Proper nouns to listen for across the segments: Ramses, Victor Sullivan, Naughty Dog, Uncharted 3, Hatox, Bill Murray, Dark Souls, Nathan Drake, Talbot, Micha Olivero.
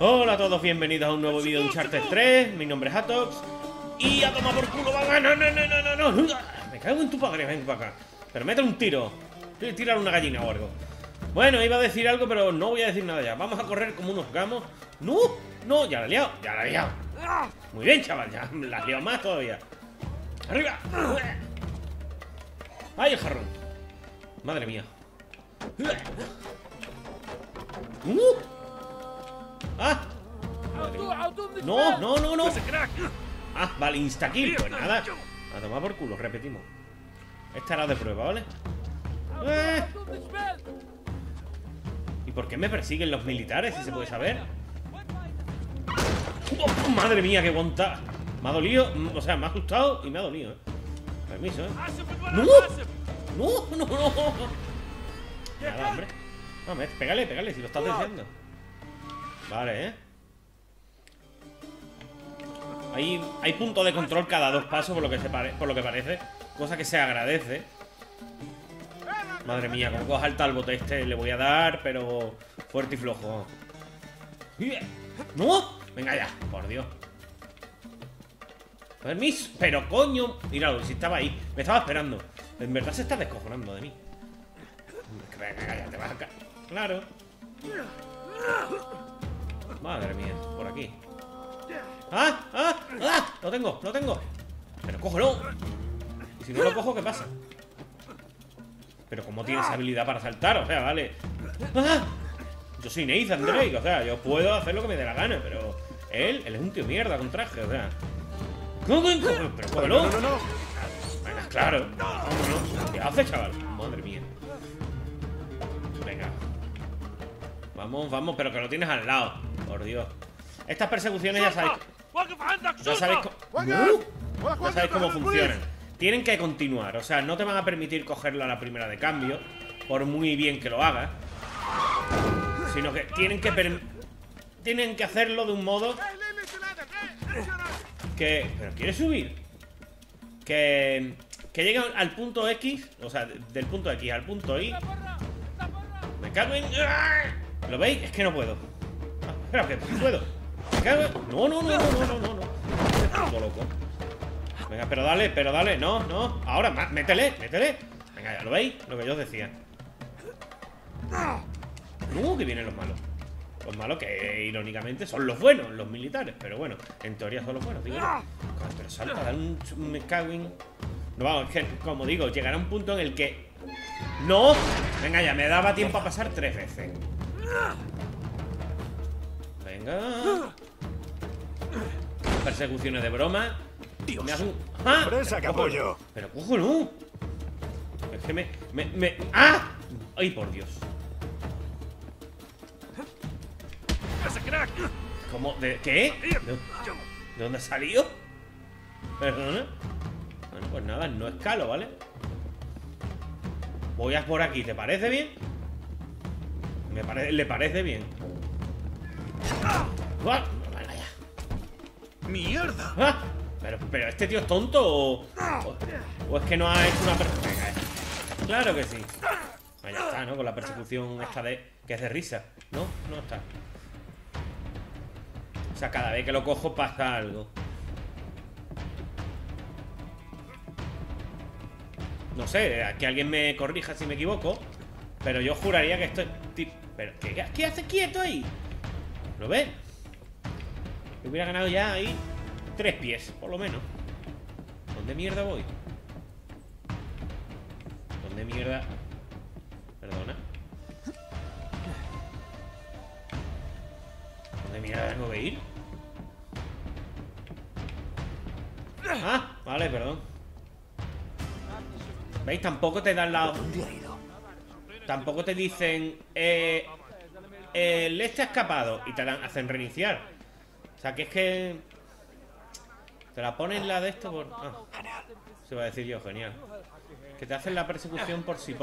Hola a todos, bienvenidos a un nuevo vídeo de Uncharted 3. Mi nombre es Hatox. Y a tomar por culo, va. No. Me cago en tu padre, ven para acá. Pero mete un tiro. Tirar una gallina o algo. Bueno, iba a decir algo, pero no voy a decir nada ya. Vamos a correr como unos gamos. No, ya la he liado, Muy bien, chaval, ya la he liado más todavía. ¡Arriba! ¡Ay, el jarrón! Madre mía. ¡Ah! Madre mía. No. Ah, vale, insta-kill. Pues nada. A tomar por culo, repetimos. Esta era de prueba, ¿vale? ¿Y por qué me persiguen los militares, si se puede saber? ¡Oh, madre mía, qué guanta! Me ha dolido, o sea, me ha asustado y me ha dolido, ¿eh? Permiso, ¿eh? ¡No! Nada, hombre. No, pégale, si lo estás deseando. Vale, ¿eh? Hay puntos de control cada dos pasos, por lo que parece. Cosa que se agradece. Madre mía, como coja el Talbot este, le voy a dar, pero fuerte y flojo. ¡No! Venga ya, por Dios. Permiso, pero coño. Míralo, si estaba ahí, me estaba esperando. En verdad se está descojonando de mí. Venga, ya te vas a caer. Claro. Madre mía, por aquí. ¡Ah! Lo tengo. Pero cógelo. Y si no lo cojo, ¿qué pasa? Pero como tienes habilidad para saltar, o sea, vale. ¡Ah! Yo soy Nathan Drake, o sea, yo puedo hacer lo que me dé la gana, pero él es un tío mierda con traje, o sea. ¿Cómo? Pero cógelo. No. Venga, claro. ¿Cómo no? ¿Qué hace, chaval? Madre mía. Venga. Vamos, pero que lo tienes al lado. Por Dios. Estas persecuciones ya sabéis cómo funcionan. Tienen que continuar, o sea, no te van a permitir cogerlo a la primera de cambio, por muy bien que lo hagas, sino que tienen que hacerlo de un modo que... ¿Pero quieres subir? Que lleguen al punto X, o sea, del punto X al punto Y. Me cago en... ¿Lo veis? Es que no puedo. Espera, que puedo. No. Estoy loco. Venga, pero dale. No. Ahora, métele. Venga, ya lo veis, lo que yo os decía. Que vienen los malos. Los malos que, irónicamente, son los buenos, los militares. Pero bueno, en teoría son los buenos, digo. Pero salta, da un... Me cago en... No, vamos, es que, como digo, llegará un punto en el que... ¡No! Venga, ya me daba tiempo a pasar 3 veces. Venga. Persecuciones de broma. Dios. Me hacen... ¡Ah! Pero cógelo. Es que me... ¡Ah! ¡Ay, por Dios! ¿Cómo? ¿De qué? ¿De dónde ha salido? ¿Perdona? Bueno, pues nada, no escalo, ¿vale? Voy a por aquí, ¿te parece bien? ¿Le parece bien? ¡Ah! ¡Mierda! ¡Ah! Pero este tío es tonto o es que no ha hecho una persecución. Claro que sí. Ahí está, ¿no? Con la persecución esta que es de risa. No está. O sea, cada vez que lo cojo pasa algo. No sé, que alguien me corrija si me equivoco. Pero yo juraría que esto es... Pero, ¿qué hace quieto ahí? ¿Lo ves? Me hubiera ganado ya ahí 3 pies, por lo menos. ¿Dónde mierda voy? ¿Dónde mierda? Perdona. ¿Dónde mierda tengo que ir? Ah, vale, perdón. ¿Veis? Tampoco te dan la... Tampoco te dicen... este ha escapado y te hacen reiniciar. O sea, que es que te la ponen la de esto por... Ah, se va a decir yo, genial. Que te hacen la persecución por sí.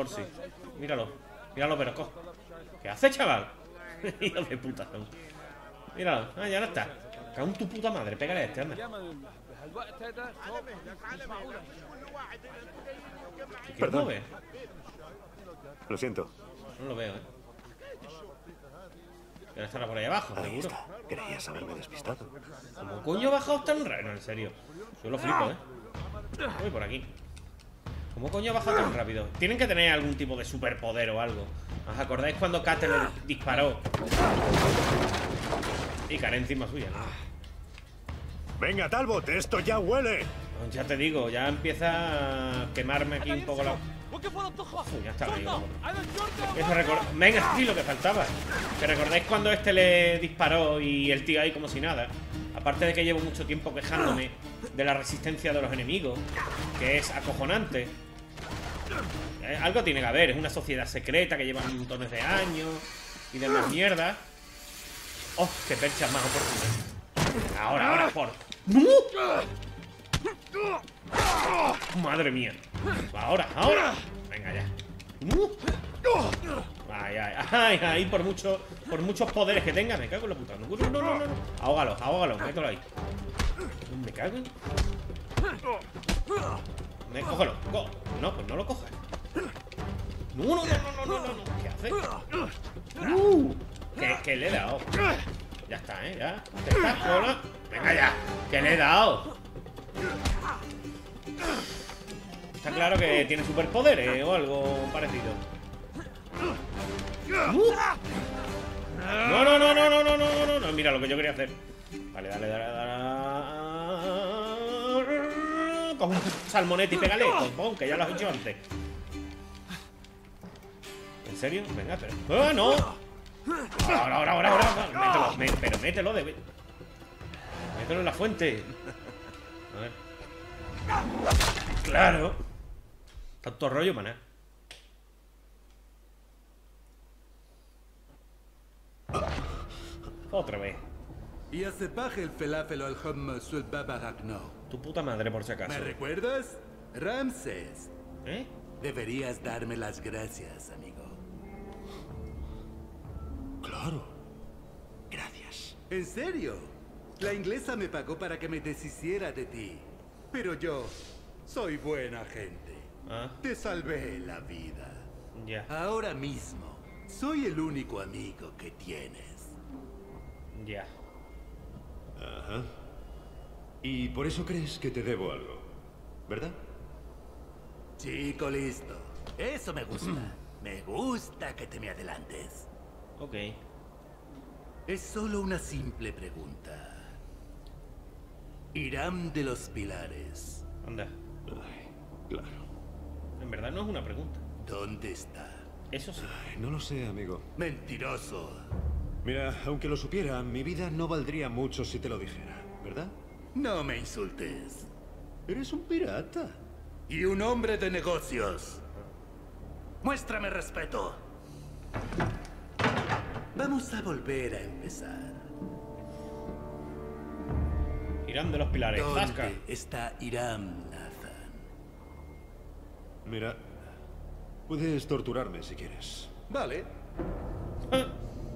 Míralo, pero cojo. ¿Qué hace, chaval? Hijo de puta. Míralo, ya no está. Cago en tu puta madre, pégale a este, anda. Perdón. Lo siento. No lo veo, Pero estará por ahí abajo, ahí seguro. Está. Creías haberme despistado. ¿Cómo coño bajado tan rápido? No, en serio. Yo lo flipo, ¿eh? Voy por aquí. ¿Cómo coño baja tan rápido? Tienen que tener algún tipo de superpoder o algo. ¿Os acordáis cuando Kate le disparó? Y cae encima suya, ¿no? Venga, Talbot, esto ya huele. Ya te digo, ya empieza a quemarme aquí un poco la... Ya está, amigo. Venga, sí, lo que faltaba. ¿Te recordáis cuando este le disparó y el tío ahí como si nada? Aparte de que llevo mucho tiempo quejándome de la resistencia de los enemigos, que es acojonante. Algo tiene que haber, es una sociedad secreta que lleva montones de años y de las mierdas. ¡Oh, qué perchas más oportunas! Ahora, ahora, por... ¡No! Madre mía. Ahora, ahora. Venga ya. Ay, ay, ay, ay, por muchos poderes que tenga, me cago en la puta. No, no, no, no. Ahógalo, ahógalo, mételo ahí. Me cago. Cógelo. No, pues no lo cojas. No, no, no, no, no, no. ¿Qué hace? Que le he dado. Ya está, ¿eh? Ya. Venga ya. Que le he dado. Está claro que tiene superpoderes o algo parecido. No, no, no, no, no, no, no, no, no. Mira lo que yo quería hacer. Vale, dale, dale, dale. Coge un salmonete y pégale. Pon, que ya lo has hecho antes. ¿En serio? Venga, pero... ¡Ah, no! Ahora, ahora, ahora, ahora. Mételo, pero mételo de... Mételo en la fuente. A ver. Claro. Tanto rollo, maná. Otra vez. Tu puta madre, por si acaso. ¿Me recuerdas? Ramses. ¿Eh? Deberías darme las gracias, amigo. Claro. Gracias. ¿En serio? La inglesa me pagó para que me deshiciera de ti. Pero yo soy buena gente. ¿Ah? Te salvé la vida. Ya. Ahora mismo soy el único amigo que tienes. Ya. Ajá. Y por eso crees que te debo algo, ¿verdad? Chico listo. Eso me gusta. Me gusta que te me adelantes. Ok. Es solo una simple pregunta. Irán de los Pilares. Anda. Ay, claro. En verdad no es una pregunta. ¿Dónde está? Eso sí. Ay, no lo sé, amigo. Mentiroso. Mira, aunque lo supiera, mi vida no valdría mucho si te lo dijera, ¿verdad? No me insultes. Eres un pirata. Y un hombre de negocios. Muéstrame respeto. Vamos a volver a empezar. Irán de los Pilares. ¿Dónde está Irán, Nathan? Mira, puedes torturarme si quieres. Vale.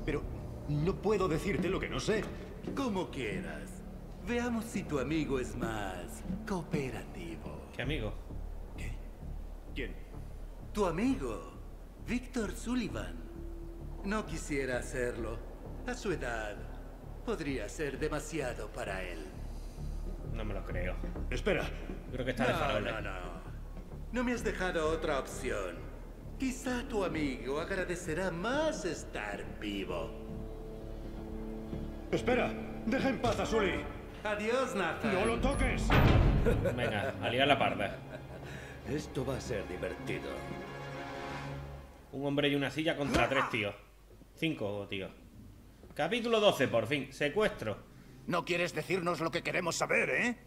Pero no puedo decirte lo que no sé. Como quieras. Veamos si tu amigo es más cooperativo. ¿Qué amigo? ¿Qué? ¿Quién? Tu amigo, Victor Sullivan. No quisiera hacerlo. A su edad, podría ser demasiado para él. No me lo creo. Espera. Creo que está de farol. No, no, no. No me has dejado otra opción. Quizá tu amigo agradecerá más estar vivo. Espera. Deja en paz a Sully. Adiós, Nathan. No lo toques. Venga, a liar la parda. Esto va a ser divertido. Un hombre y una silla contra tres tíos. 5 tíos. Capítulo 12, por fin. Secuestro. No quieres decirnos lo que queremos saber, ¿eh?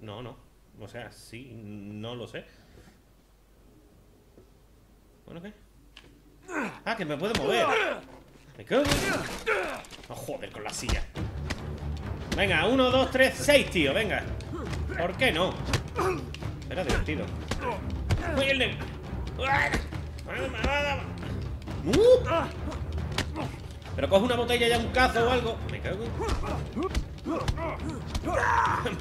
No, no. O sea, sí, no lo sé. Bueno, ¿qué? Ah, que me puedo mover. Me cago. No joder con la silla. Venga, 1, 2, 3, 6, tío, venga. ¿Por qué no? Era divertido. ¡Uy, el de... Pero coge una botella ya, un cazo o algo. Me cago.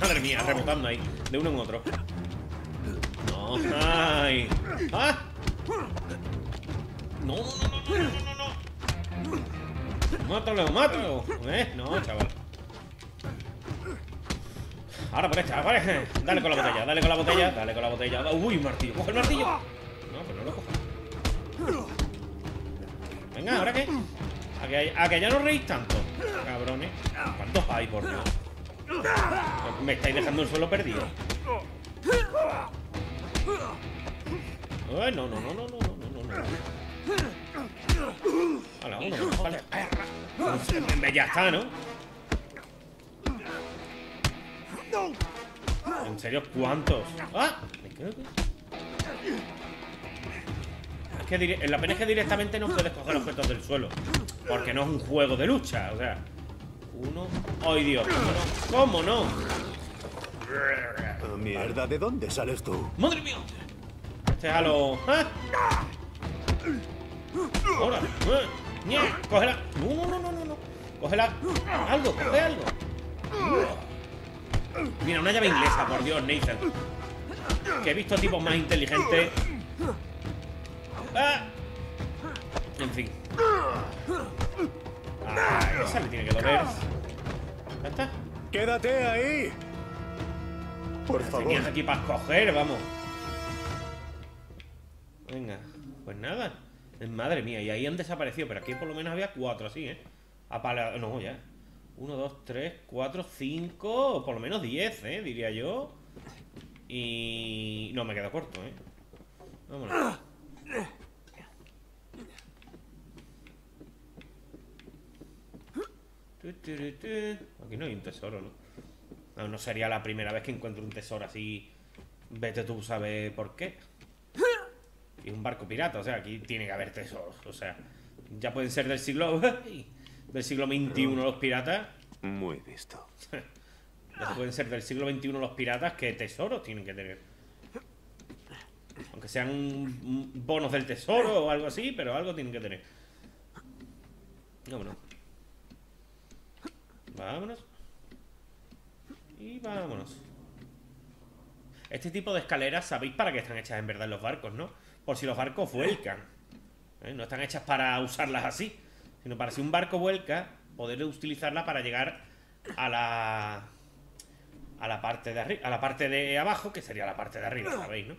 Madre mía, rebotando ahí. De uno en otro. No, ay. ¡Ah! No, no, no, no, no, no, no. Mátalo, mátalo. No, chaval. Ahora por esta, vale. Dale con la botella, dale con la botella, dale con la botella. Uy, martillo, coge el martillo. No, pues no lo cojo. Venga, ¿ahora qué? A que ya no reís tanto, cabrones. ¿Cuántos hay, por Dios? Me estáis dejando el suelo perdido. No, no, no, no, no, no, no, no. Hola, uno, vale. Ya está, ¿no? ¿En serio? ¿Cuántos? ¡Ah! Es que la pena es que directamente no puedes coger objetos del suelo, porque no es un juego de lucha, o sea. Uno. ¡Ay, Dios! ¿Cómo no? ¿Cómo no? Mierda, ¿de dónde sales tú? ¡Madre mía! Este es a lo. ¡Ah! ¡Ahora! ¡Ah! ¡Cógela! ¡No, no, no, no, no! ¡Cógela! ¡Algo! ¡Coge algo! Mira, una llave inglesa, por Dios, Nathan. Que he visto tipos más inteligentes. ¡Ah! En fin. Ah, esa le tiene que doler. ¿Ya está? ¡Quédate ahí! Por favor. Tenías aquí para escoger, vamos. Venga, pues nada. Madre mía, y ahí han desaparecido. Pero aquí por lo menos había 4 así, ¿eh? Apala... No, ya. 1, 2, 3, 4, 5. Por lo menos 10, diría yo. Y... No, me queda corto, ¿eh? Vámonos. Aquí no hay un tesoro, ¿no? No, no sería la primera vez que encuentro un tesoro así. Vete tú, ¿sabes por qué? Y un barco pirata, o sea, aquí tiene que haber tesoros. O sea, ya pueden ser del siglo... del siglo XXI los piratas. Muy visto. Ya pueden ser del siglo XXI los piratas, que tesoros tienen que tener. Aunque sean bonos del tesoro o algo así, pero algo tienen que tener. Vámonos. Vámonos. Y vámonos. Este tipo de escaleras, sabéis para qué están hechas en verdad los barcos, ¿no? Por si los barcos vuelcan. No están hechas para usarlas así, sino para si un barco vuelca, poder utilizarla para llegar a la... a la parte de arriba, a la parte de abajo, que sería la parte de arriba, ¿sabéis, no?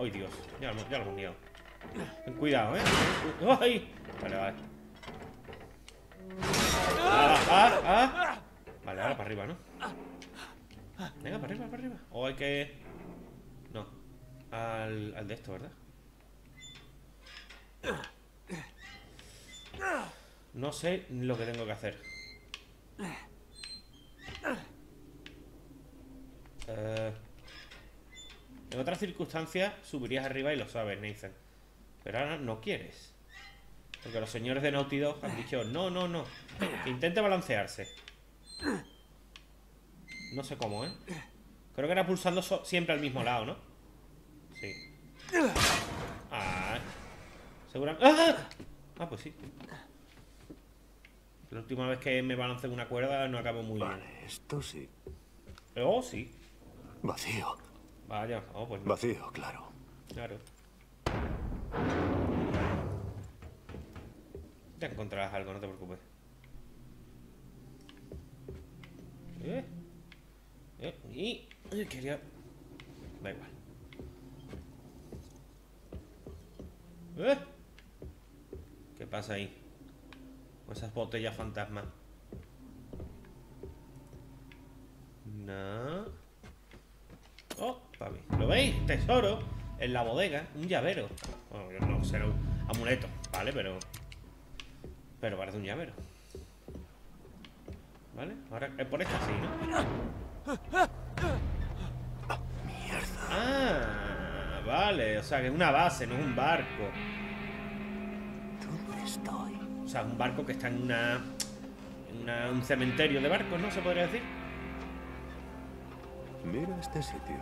¡Ay, Dios! Ya lo hemos liado. Ten cuidado, ¿eh? ¡Ay! Vale, vale. ¡Ah! Vale, ahora para arriba, ¿no? Venga, para arriba, para arriba. O hay que... No. Al de esto, ¿verdad? No sé lo que tengo que hacer. En otras circunstancias subirías arriba y lo sabes, Nathan. Pero ahora no quieres. Porque los señores de Naughty Dog han dicho no, no, no. Que intente balancearse. No sé cómo, ¿eh? Creo que era pulsando siempre al mismo lado, ¿no? Sí. Ah, seguramente... ¡Ah! Ah, pues sí. La última vez que me balancé en una cuerda no acabo muy bien. Vale, esto sí. Oh, sí. Vacío. Vaya, oh, pues no. Vacío, claro. Claro. Ya encontrarás algo, no te preocupes. Y... quería... Da igual. ¿Qué pasa ahí? Con esas botellas fantasma. No. Oh, papi. ¿Lo veis? Tesoro. En la bodega. Un llavero. Bueno, yo no, será un amuleto, ¿vale? Pero parece un llavero. ¿Vale? Ahora es por esta sí, ¿no? Mierda. Ah, vale. O sea, que es una base, no es un barco. ¿Dónde estoy? O sea, un barco que está en una... un cementerio de barcos, ¿no? Se podría decir. Mira este sitio.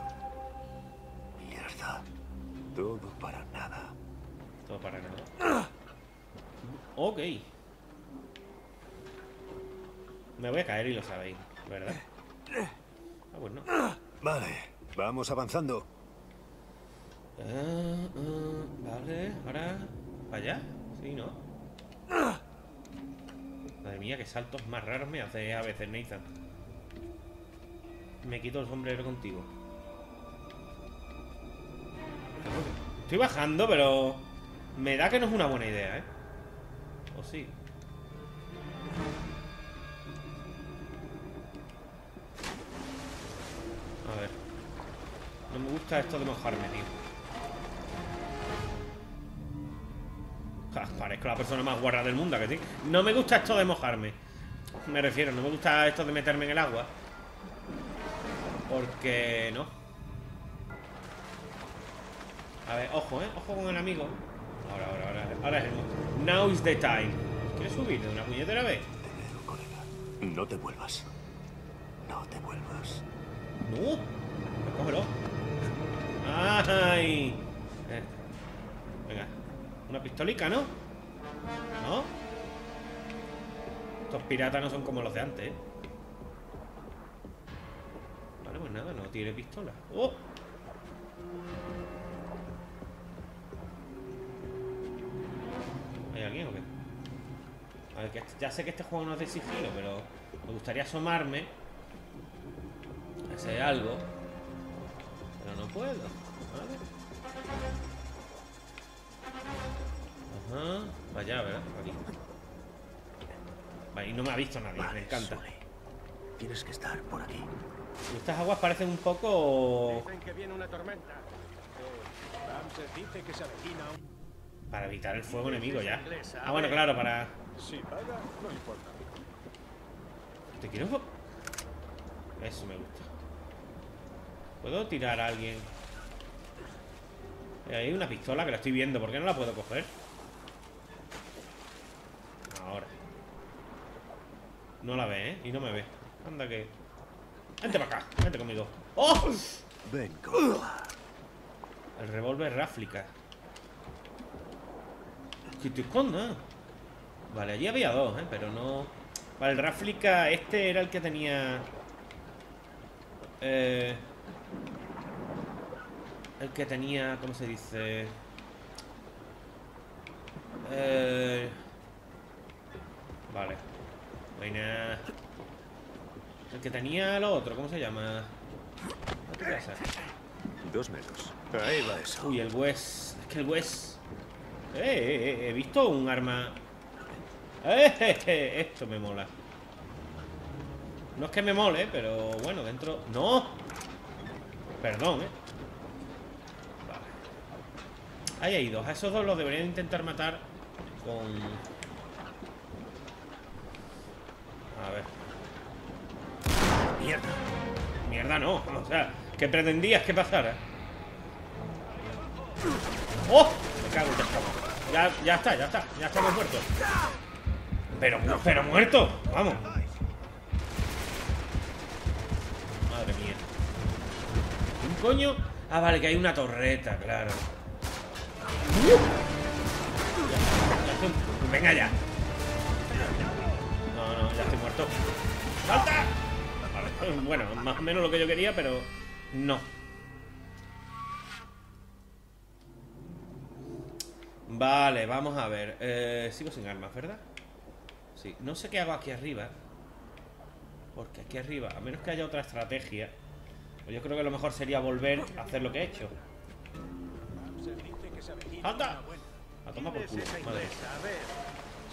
Mierda. Todo para nada. Todo para nada. Ok. Me voy a caer y lo sabéis, ¿verdad? Ah, pues no. Vale, vamos avanzando. Vale, ahora... ¿Para allá? Sí, ¿no? Madre mía, qué saltos más raros me hace a veces, Nathan. Me quito el sombrero contigo. Estoy bajando, pero me da que no es una buena idea, ¿eh? ¿O sí? A ver. No me gusta esto de mojarme, tío. Parezco la persona más guarra del mundo, ¿a que sí? No me gusta esto de mojarme. Me refiero, no me gusta esto de meterme en el agua. Porque no. A ver, ojo, ¿eh? Ojo con el amigo. Ahora es el momento. Now is the time. ¿Quieres subir de una puñetera vez? Tened un colega. No te vuelvas. No te vuelvas. No. Cógelo. Ay. Venga. Una pistolica, ¿no? ¿No? Estos piratas no son como los de antes, ¿eh? Vale, pues nada, no tiene pistola. ¡Oh! ¿Hay alguien o qué? A ver, que ya sé que este juego no es de sigilo, pero me gustaría asomarme, hacer algo, pero no puedo. Vale. Ajá. Vaya, ¿verdad? Aquí. Vale, y no me ha visto nadie, vale, me encanta. Soy. Tienes que estar por aquí. Estas aguas parecen un poco... Dicen que viene una tormenta. Ramses dice que se avecina. Para evitar el fuego enemigo ya. Ah, bueno, claro, para... Si paga, no importa. ¿Te quiero? Eso me gusta. ¿Puedo tirar a alguien? Hay una pistola que la estoy viendo. ¿Por qué no la puedo coger? Ahora. No la ve, ¿eh? Y no me ve. Anda que... Vente para acá, vente conmigo. ¡Oh! Vengo. El revólver Ráflica. Que te escondas. Vale, allí había dos, ¿eh? Pero no... Vale, el Ráflica este era el que tenía... El que tenía... ¿Cómo se dice? Vale. Buena. El que tenía lo otro, ¿cómo se llama? ¿No te pasa? 2 metros. Ahí va eso. Uy, el Wes. Es que el Wes. He visto un arma. Esto me mola. No es que me mole, pero bueno, dentro. ¡No! Perdón, ¿eh? Vale. Ahí hay dos. A esos dos los deberían intentar matar con... A ver. Mierda. Mierda no, o sea, ¿qué pretendías que pasara? ¡Oh! Me cago, ya estamos muertos. Pero muertos, vamos. Madre mía. ¿Un coño? Ah, vale, que hay una torreta, claro. Venga ya. No, ya estoy muerto. ¡Salta! Bueno, más o menos lo que yo quería, pero no. Vale, vamos a ver. Sigo sin armas, ¿verdad? Sí, no sé qué hago aquí arriba. Porque aquí arriba, a menos que haya otra estrategia, yo creo que lo mejor sería volver a hacer lo que he hecho. ¡Anda! A tomar por culo, madre.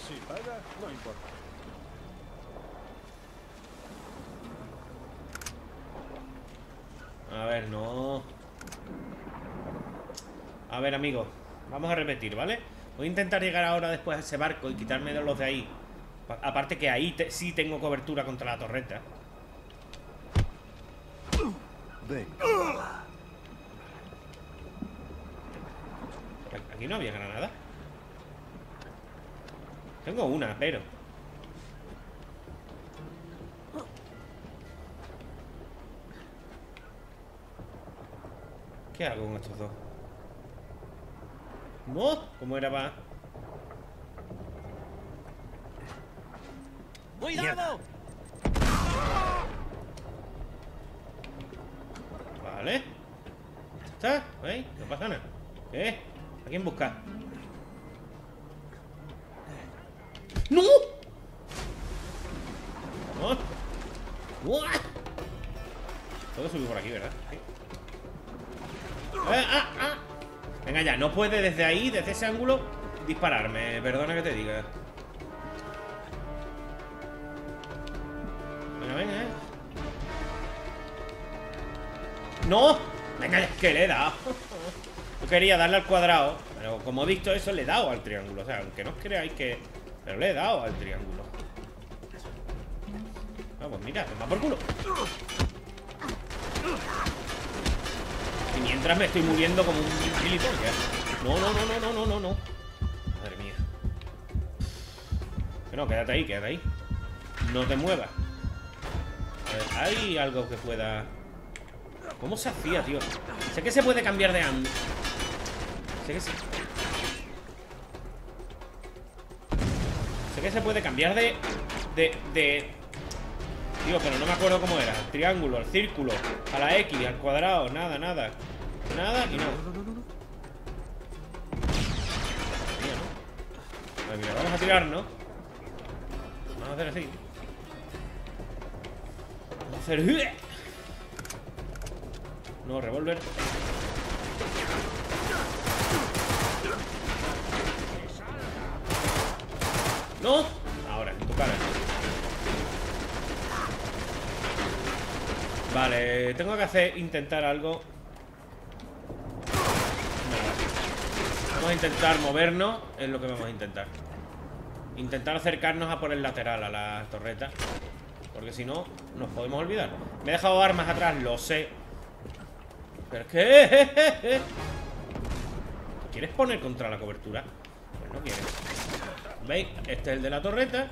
Si paga, no importa. A ver, no. A ver, amigo. Vamos a repetir, ¿vale? Voy a intentar llegar ahora después a ese barco y quitarme de los de ahí. Aparte que ahí sí tengo cobertura contra la torreta. Aquí no había granada. Tengo una, pero... ¿Qué hago con estos dos? ¿No? ¿Cómo era para...? ¡Cuidado! Vale. ¿Está? ¿Veis? No pasa nada. ¿A quién buscar? ¡No! ¡No! ¡No! Tengo que subir por aquí, ¿verdad? ¿Sí? ¡Ah! Venga ya, no puede desde ahí, desde ese ángulo, dispararme. Perdona que te diga. Venga, venga. ¡No! Venga, es que le he dado. Yo quería darle al cuadrado, pero como he visto eso, le he dado al triángulo. O sea, aunque no os creáis que... Pero le he dado al triángulo. Vamos, mira, me va por culo. Y mientras me estoy muriendo como un gilipollas. No. Madre mía. Que no, quédate ahí, quédate ahí. No te muevas. A ver, hay algo que pueda... ¿Cómo se hacía, tío? Sé que se puede cambiar de ángulo. Sé que sí. Sé que se puede cambiar de... Tío, pero no me acuerdo cómo era. Al triángulo, al círculo, a la X, al cuadrado. Nada y nada. Ay, mira, vamos a tirarnos. Vamos a hacer así. Vamos a hacer... No, revólver. ¡No! Ahora, en tu cara. Vale, tengo que hacer... Intentar algo. Vamos a intentar movernos. Es lo que vamos a intentar. Intentar acercarnos a por el lateral, a la torreta. Porque si no, nos podemos olvidar. Me he dejado armas atrás, lo sé. ¿Pero qué? ¿Quieres poner contra la cobertura? Pues no quieres. ¿Veis? Este es el de la torreta.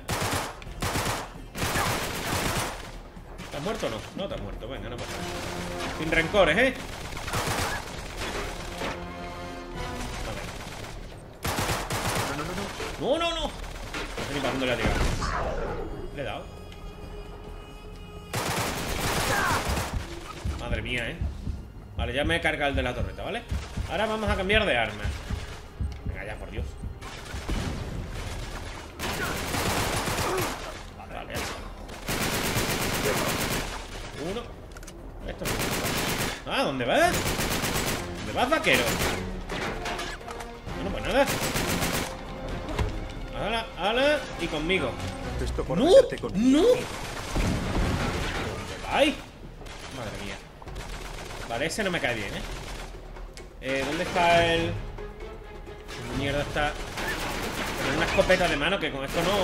¿Estás muerto o no? No te has muerto, venga, no pasa nada. Sin rencores, ¿eh? No. No sé ni para dónde le ha llegado. Le he dado. Madre mía, ¿eh? Vale, ya me he cargado el de la torreta, ¿vale? Ahora vamos a cambiar de arma. Venga ya, por Dios. Vale. Uno. Esto no. Ah, ¿dónde vas? ¿Dónde vas, vaquero? Bueno, pues nada. Ala, ala. Y conmigo. Esto por hacerte conmigo. ¡No! ¡Ay! Madre mía. Vale, ese no me cae bien, ¿eh? ¿Dónde está el...? Mierda, está... Con una escopeta de mano, que con esto no...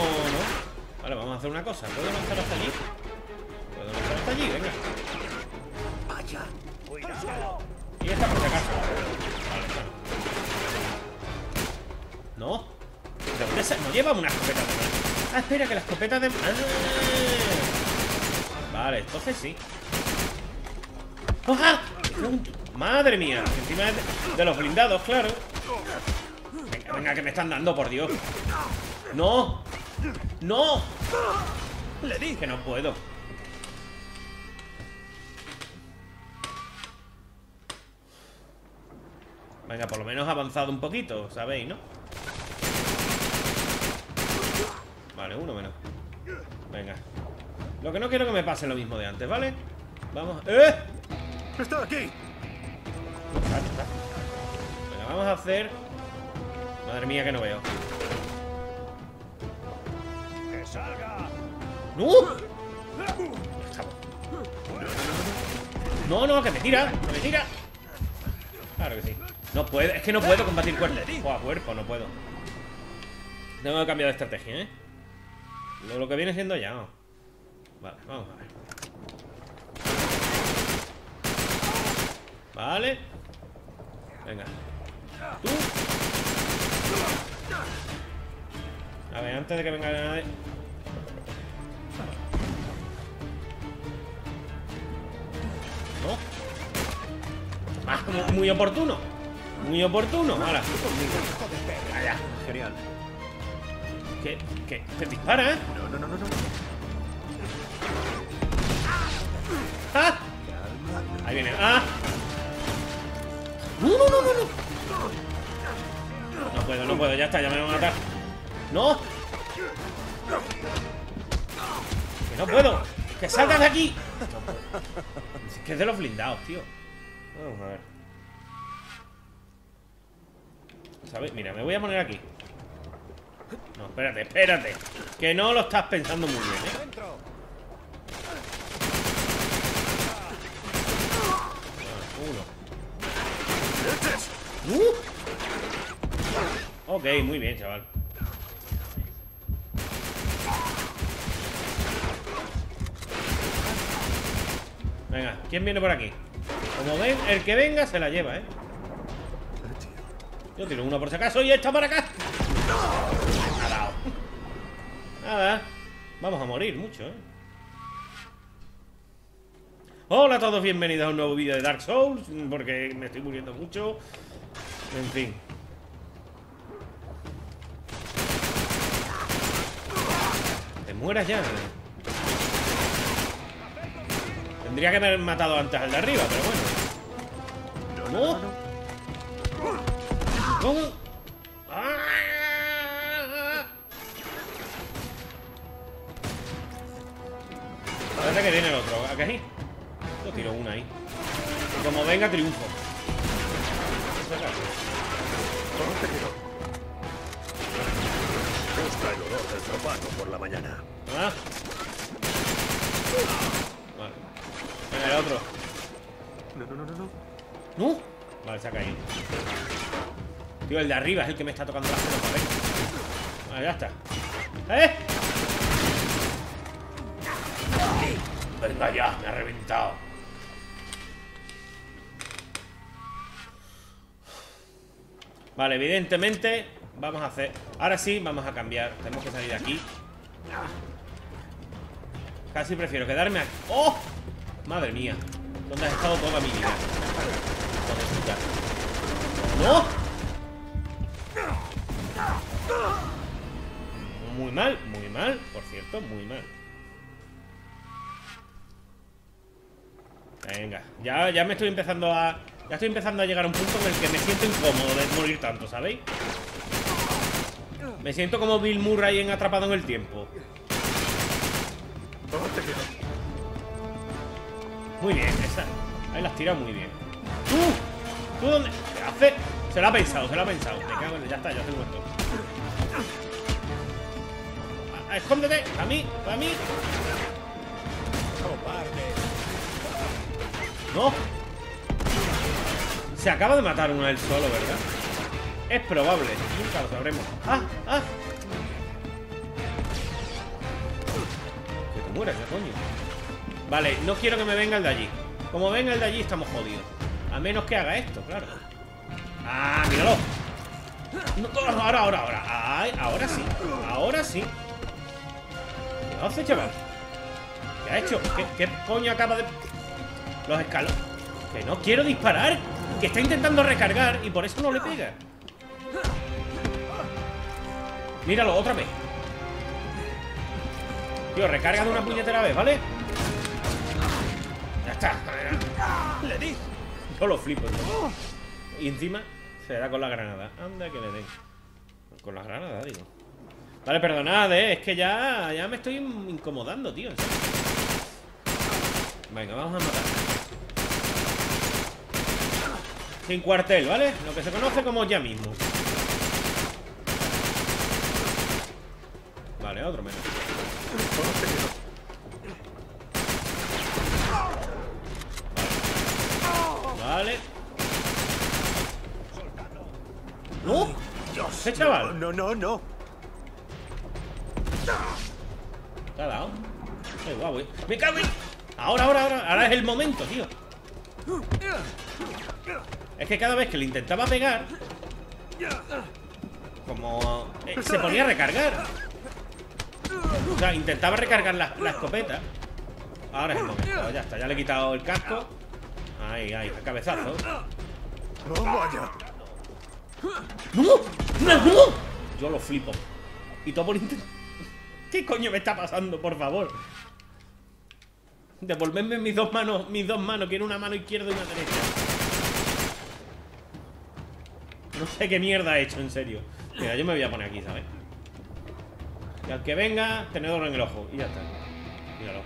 Vale, vamos a hacer una cosa. ¿Puedo lanzar hasta allí? ¿Puedo lanzar hasta allí? Venga. Vaya. Y esta por si acaso. Vale, claro. No. ¿De dónde se...? No lleva una escopeta de mano. Ah, espera, que la escopeta de... Ah. Vale, entonces sí. ¡Ajá! Madre mía, encima de los blindados, claro. Venga, venga, que me están dando, por Dios. ¡No! ¡No! Le dije que no puedo. Venga, por lo menos ha avanzado un poquito, ¿sabéis, no? Vale, uno menos. Venga. Lo que no quiero que me pase lo mismo de antes, ¿vale? Vamos... ¡Eh! ¡Está aquí! Está. Venga, vamos a hacer... Madre mía, que no veo. ¡Que salga! ¡No! No, que me tira. Que me tira. Claro que sí. No puedo. Es que no puedo combatir cuerpo. Joder, cuerpo, no puedo. Tengo que cambiar de estrategia, ¿eh? Lo que viene siendo ya, ¿no? Vale, vamos a ver. Vale. Venga. Tú. A ver, antes de que venga nadie. No. Ah, muy oportuno. Muy oportuno. Ahora. Allá. Genial. ¿Qué? ¿Te dispara, eh? No. ¡Ah! Ahí viene. ¡Ah! No puedo, ya está, ya me van a matar. ¡No! ¡Que no puedo! ¡Que salgas de aquí! No, es que es de los blindados, tío. Vamos a ver. ¿Sabes? Mira, me voy a poner aquí. No, espérate, espérate. Que no lo estás pensando muy bien, ¿eh? Uno. Ok, muy bien, chaval. Venga, ¿quién viene por aquí? Como ven, el que venga se la lleva, ¿eh? Yo tiro uno por si acaso y esta para acá. Nada. Vamos a morir mucho, ¿eh? Hola a todos, bienvenidos a un nuevo vídeo de Dark Souls. Porque me estoy muriendo mucho. En fin. Te mueras ya, ¿eh? Tendría que haber matado antes al de arriba, pero bueno. ¿Cómo? ¿Cómo? ¡Ah! Parece que viene el otro. ¿A qué? Yo tiro una ahí. Y como venga, triunfo. Busca el olor del tropaco por la mañana. ¿Ah? Vale. Venga, el otro. No. ¿No? Vale, se ha caído. Tío, el de arriba es el que me está tocando las pelotas. Vale, ya está. ¡Eh! Venga ya, me ha reventado. Vale, evidentemente vamos a hacer... Ahora sí, vamos a cambiar. Tenemos que salir de aquí. Casi prefiero quedarme aquí. ¡Oh! Madre mía. ¿Dónde has estado toda mi vida? ¡No! Muy mal, por cierto, muy mal. Venga, ya me estoy empezando a... Ya estoy empezando a llegar a un punto en el que me siento incómodo de morir tanto, ¿sabéis? Me siento como Bill Murray en Atrapado en el Tiempo. Muy bien, esa. Ahí las tira muy bien. ¿Tú dónde? ¿Qué hace? Se lo ha pensado, Me cago en... Ya está, ya estoy muerto. Escóndete. A mí. No. Se acaba de matar uno él solo, ¿verdad? Es probable. Nunca lo sabremos. ¡Ah! Que te mueras, ya, coño. Vale, no quiero que me venga el de allí. Como venga el de allí estamos jodidos. A menos que haga esto, claro. ¡Ah, míralo! No, ahora. ¡Ay, ahora sí! ¿Qué hace, chaval? ¿Qué ha hecho? ¿Qué coño acaba de...? Los escalones. Que no quiero disparar. Que está intentando recargar y por eso no le pega. Míralo, otra vez. Tío, recarga de una puñetera vez, ¿vale? Ya está. Le di. Yo lo flipo, tío. Y encima se da con la granada. Anda que le den. Con la granada, digo. Vale, perdonad, es que ya me estoy incomodando, tío. Venga, vamos a matar. Sin cuartel, ¿vale? Lo que se conoce como ya mismo. Vale, otro menos. Vale. ¡No! ¡Dios! ¡Qué chaval! No. ¿Te ha dado? ¡Qué guapo! ¡Me cago en... Ahora. Ahora es el momento, tío. Es que cada vez que le intentaba pegar, como se ponía a recargar. O sea, intentaba recargar la escopeta. Ahora es el momento, ya está, ya le he quitado el casco. Ahí, el cabezazo. ¡No, vaya! ¡No! Yo lo flipo. Y todo por intentar... ¿Qué coño me está pasando, por favor? Devolvedme mis dos manos, quiero una mano izquierda y una derecha. No sé qué mierda he hecho, en serio. Mira, yo me voy a poner aquí, ¿sabes? Y al que venga, tenedor en el ojo. Y ya está. Míralo.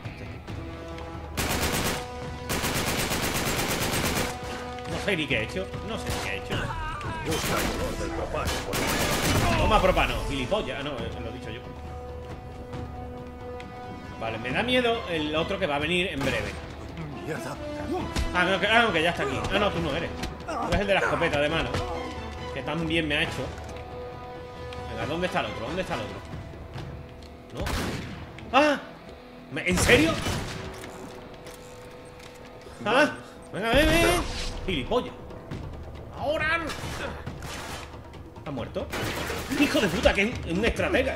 No sé ni qué he hecho. No sé ni qué he hecho. Busca el del propano. Toma propano, gilipollas. No, eso lo he dicho yo. Vale, me da miedo el otro que va a venir en breve. Ah, no, que ya está aquí. Ah, no, tú no eres. Tú eres el de la escopeta de mano. Que tan bien me ha hecho. Venga, ¿dónde está el otro? ¿Dónde está el otro? ¿No? ¡Ah! ¿En serio? ¡Ah! Venga, ven, ven. Gilipollas. Ahora. ¿Ha muerto? ¡Hijo de puta! Que es un estratega.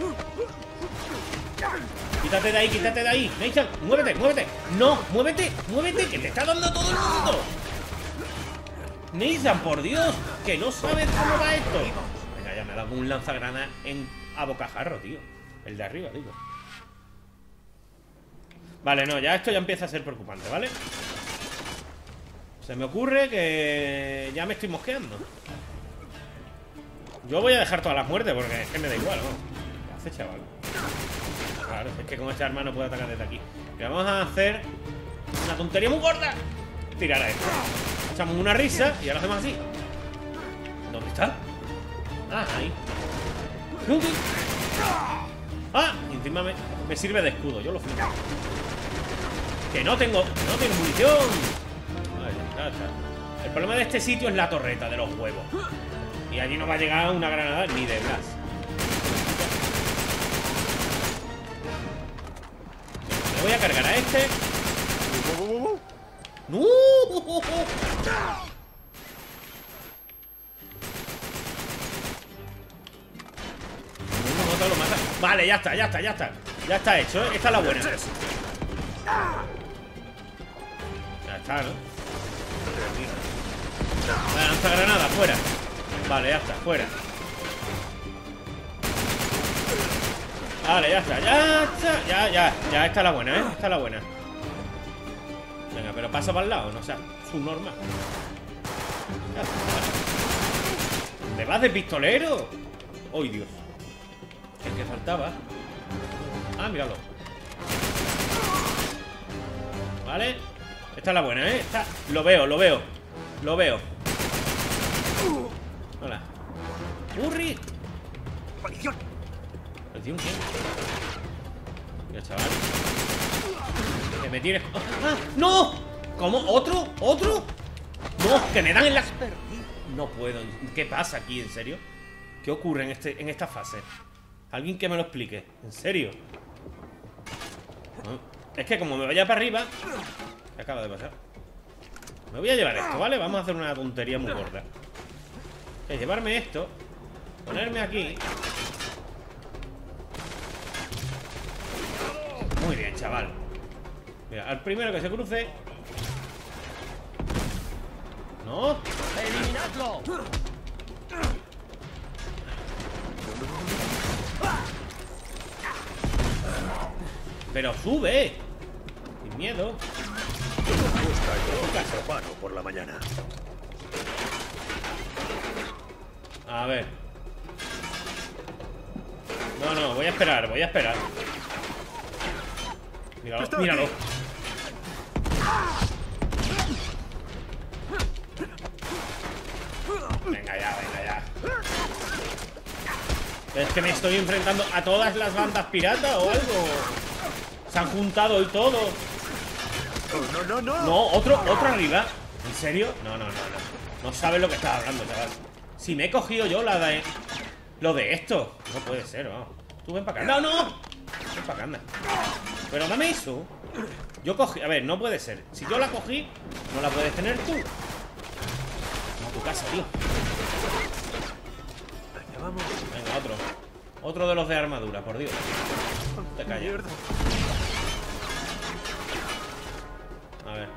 Quítate de ahí, quítate de ahí. Nathan, muévete, muévete. No, muévete, muévete, que te está dando todo el mundo. Nathan, por Dios, que no sabes cómo va esto. Venga, ya me ha dado un lanzagrana a bocajarro, tío. El de arriba, digo. Vale, no, ya esto ya empieza a ser preocupante, ¿vale? Se me ocurre que ya me estoy mosqueando. Yo voy a dejar todas las muertes porque es que me da igual, ¿no? ¿Qué hace, chaval? Claro, es que con esta arma no puedo atacar desde aquí. Le vamos a hacer una tontería muy gorda. Tirar a esto. Echamos una risa y ahora hacemos así. ¿Dónde está? Ah, ahí. Ah, y encima me sirve de escudo. Yo lo flipo. Que no tengo munición. El problema de este sitio es la torreta de los huevos. Y allí no va a llegar una granada ni de gas. Voy a cargar a este. ¡No! Lo mata. Vale, ya está, ya está, ya está. Ya está hecho, ¿eh? Esta es la buena. Ya está, ¿no? La lanzagranada, fuera. Vale, ya está, fuera. Vale, ya está, ya está. Ya está la buena, ¿eh? Está la buena. Venga, pero pasa para el lado, no sea subnormal. Ya está, vale. ¿Te vas de pistolero? ¡Ay, Dios! El que faltaba. Ah, míralo. Vale. Esta es la buena, ¿eh? Esta... Lo veo, lo veo. Lo veo. Hola. ¡Burri! ¡Maldición! ¿Quién? Ya, chaval. Que me tires. ¡Ah! ¡No! ¿Cómo? ¿Otro? ¿Otro? ¡No! ¡Que me dan en las... No puedo. ¿Qué pasa aquí? ¿En serio? ¿Qué ocurre en esta fase? Alguien que me lo explique. ¿En serio? ¿No? Es que como me vaya para arriba... ¿Qué acaba de pasar? Me voy a llevar esto, ¿vale? Vamos a hacer una tontería muy gorda. Es llevarme esto. Ponerme aquí... Muy bien, chaval. Mira, al primero que se cruce. No. Eliminadlo. Pero sube. Sin miedo. Busca el por la mañana. A ver. No, no, voy a esperar, voy a esperar. Míralo, míralo. Venga ya, venga ya. Es que me estoy enfrentando a todas las bandas piratas o algo. Se han juntado y todo. No, no, no. No, otro arriba. ¿En serio? No, no, no, no. No sabes lo que estás hablando, chaval. Si me he cogido yo la de... Lo de esto. No puede ser, vamos. Tú ven para acá. No, no. Ven para acá, anda. Pero dame eso. Yo cogí... A ver, no puede ser. Si yo la cogí, no la puedes tener tú. No, tu casa, tío. Venga, otro. Otro de los de armadura, por Dios. Te callas. A ver.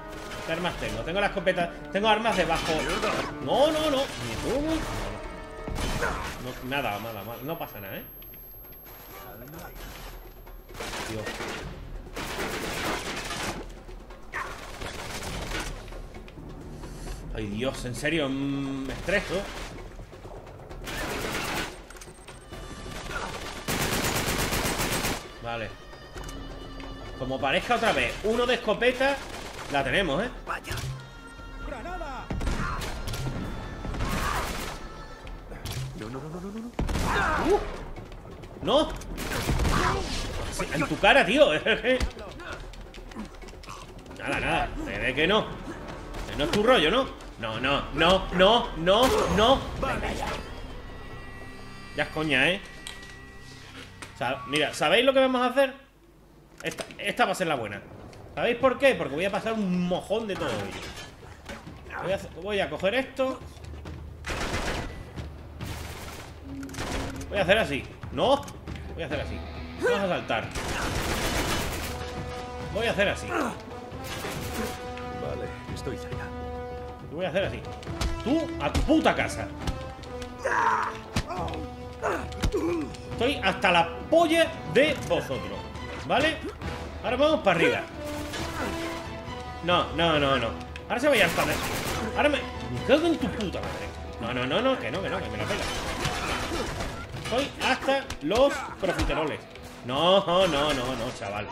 ¿Qué armas tengo? Tengo la escopeta. Tengo armas debajo. No, no, no. Ni tú. No, nada, nada, nada. No pasa nada, ¿eh? Dios. Ay, Dios, en serio, me estreso. Vale. Como parezca otra vez uno de escopeta, la tenemos, ¿eh? Vaya. ¡Granada! No. ¡No! En tu cara, tío. Nada, nada. Se ve que no. No es tu rollo, ¿no? No, no, no, no, no, no. Venga, ya. Ya es coña, ¿eh? O sea, mira, ¿sabéis lo que vamos a hacer? Esta va a ser la buena. ¿Sabéis por qué? Porque voy a pasar un mojón de todo ello. Voy a coger esto. Voy a hacer así. No. Voy a hacer así. Vamos a saltar. Voy a hacer así. Vale, estoy cerca. Voy a hacer así. Tú a tu puta casa. Estoy hasta la polla de vosotros. ¿Vale? Ahora vamos para arriba. No, no, no, no. Ahora se va a ir al padre. Ahora me cago en tu puta madre. No, no, no, no, que no, que no, que me la pela. Estoy hasta los profiteroles. No, no, no, no, chaval.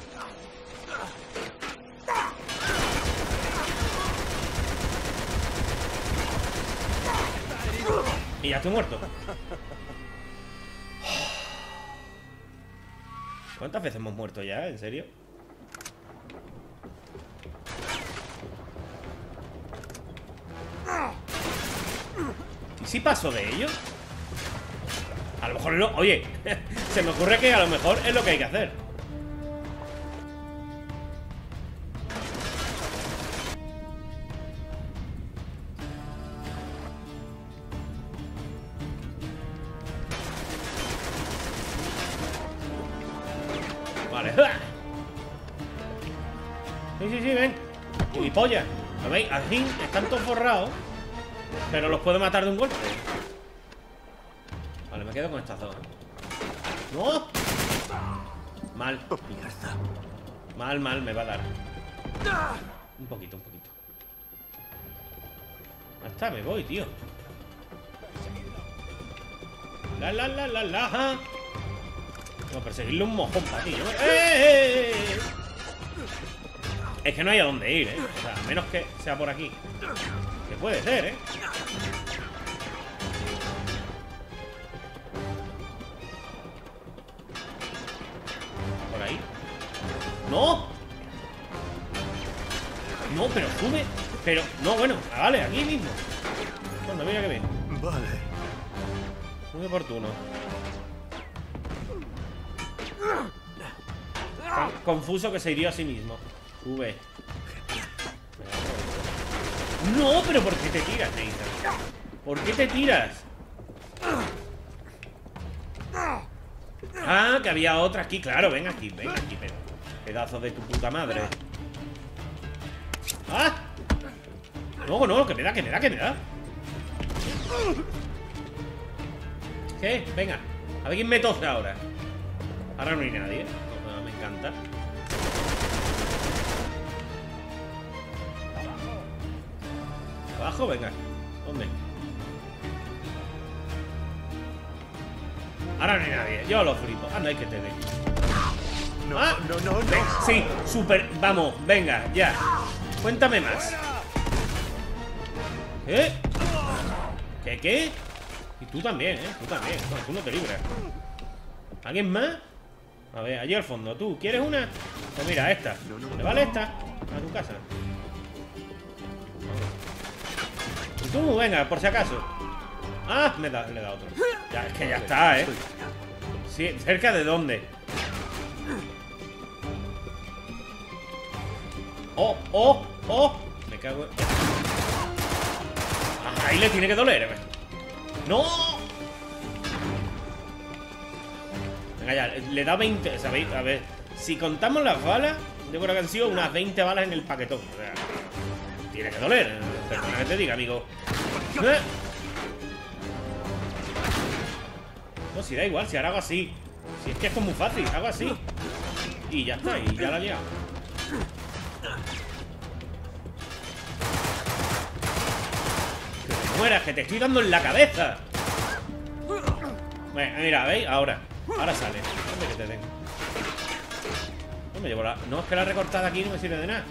Y ya estoy muerto. ¿Cuántas veces hemos muerto ya? ¿En serio? ¿Y si paso de ello? A lo mejor no. Oye, se me ocurre que a lo mejor es lo que hay que hacer. Vale. Sí, sí, sí, ven. Y polla. ¿Lo veis? Aquí están todos forrados. Pero los puedo matar de un golpe. Vale, me quedo con estas dos. ¡No! Mal. Mal, mal, me va a dar. Un poquito, un poquito. Hasta me voy, tío. La, la, la, la, la. No, perseguirle un mojón para ti. Es que no hay a dónde ir, ¿eh? O sea, a menos que sea por aquí. Que puede ser, ¿eh? Por ahí. ¡No! No, pero sube. Pero, no, bueno, vale, aquí mismo. Bueno, mira que bien. Vale. Muy oportuno. Tan confuso que se hirió a sí mismo. Sube. No, pero ¿por qué te tiras, Nathan? ¿Por qué te tiras? Ah, que había otra aquí. Claro, ven aquí, pedazo de tu puta madre. ¡Ah! No, no, que me da, que me da, que me da. ¿Qué? Venga. A ver quién me toca ahora. Ahora no hay nadie. Me encanta. Abajo, venga. ¿Dónde? Ahora no hay nadie. Yo lo flipo. Anda, hay que te dé. No, ¿ah? No, no, no. Sí, super. Vamos, venga, ya. Cuéntame más. ¿Qué? ¿Qué, qué? Y tú también, ¿eh? Tú también. No, tú no te libras. ¿Alguien más? A ver, allí al fondo. ¿Tú quieres una? Pues mira, esta. ¿Te vale esta? A tu casa. Y tú, venga, por si acaso. Ah, le da otro. Ya, es que ya está, ¿eh? Sí, ¿cerca de dónde? ¡Oh, oh, oh! Me cago en... Ah, ahí le tiene que doler, ¿eh? ¡No! Venga, ya, le da 20, ¿sabéis? A ver, si contamos las balas, yo creo que han sido unas 20 balas en el paquetón. O sea, tiene que doler, perdona que te diga, amigo. No, si da igual, si ahora hago así. Si es que esto es muy fácil, hago así. Y ya está, y ya la he liado. Que te mueras, que te estoy dando en la cabeza. Bueno, mira, ¿veis? Ahora. Ahora sale. ¿Dónde que te den? me llevo la... No, es que la recortada aquí no me sirve de nada.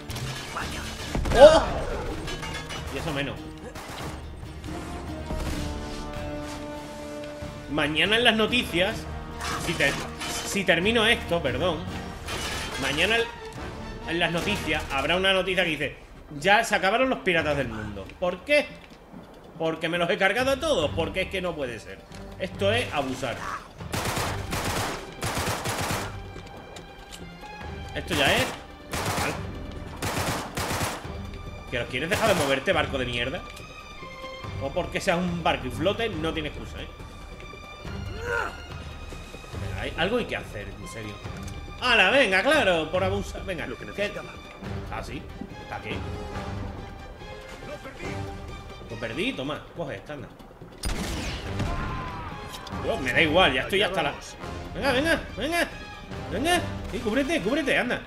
¡Oh! Y eso menos. Mañana en las noticias, si termino esto, perdón, mañana en las noticias habrá una noticia que dice: ya se acabaron los piratas del mundo. ¿Por qué? Porque me los he cargado a todos. Porque es que no puede ser. Esto es abusar. Esto ya es... ¿Vale? ¿Quieres dejar de moverte, barco de mierda? O porque seas un barco y flote, no tiene excusa, ¿eh? Venga, hay algo hay que hacer, en serio. ¡Hala, venga, claro! Por abusar, venga. Lo que necesitaba. ¿Ah, sí? ¿Para qué? Lo perdí, toma. Coge, estándar. Oh, me da igual, ya estoy hasta la... Venga, venga, venga. Venga, sí, cúbrete, cúbrete, anda.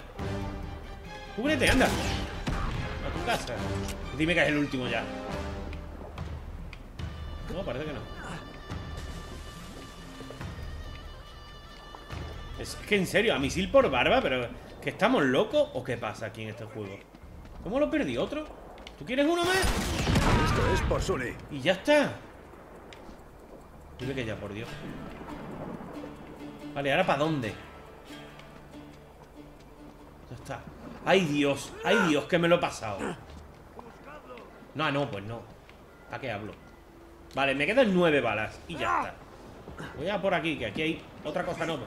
Cúbrete, anda. A tu casa. Dime que es el último ya. No, parece que no. Es que en serio, a misil por barba, pero... ¿Que estamos locos o qué pasa aquí en este juego? ¿Cómo lo perdí? ¿Otro? ¿Tú quieres uno más? Esto es por Sully. Y ya está. Dime que ya, por Dios. Vale, ¿ahora para dónde? Ya está. Ay Dios, que me lo he pasado. No, no, pues no. ¿Para qué hablo? Vale, me quedan 9 balas y ya está. Voy a por aquí, que aquí hay otra cosa no.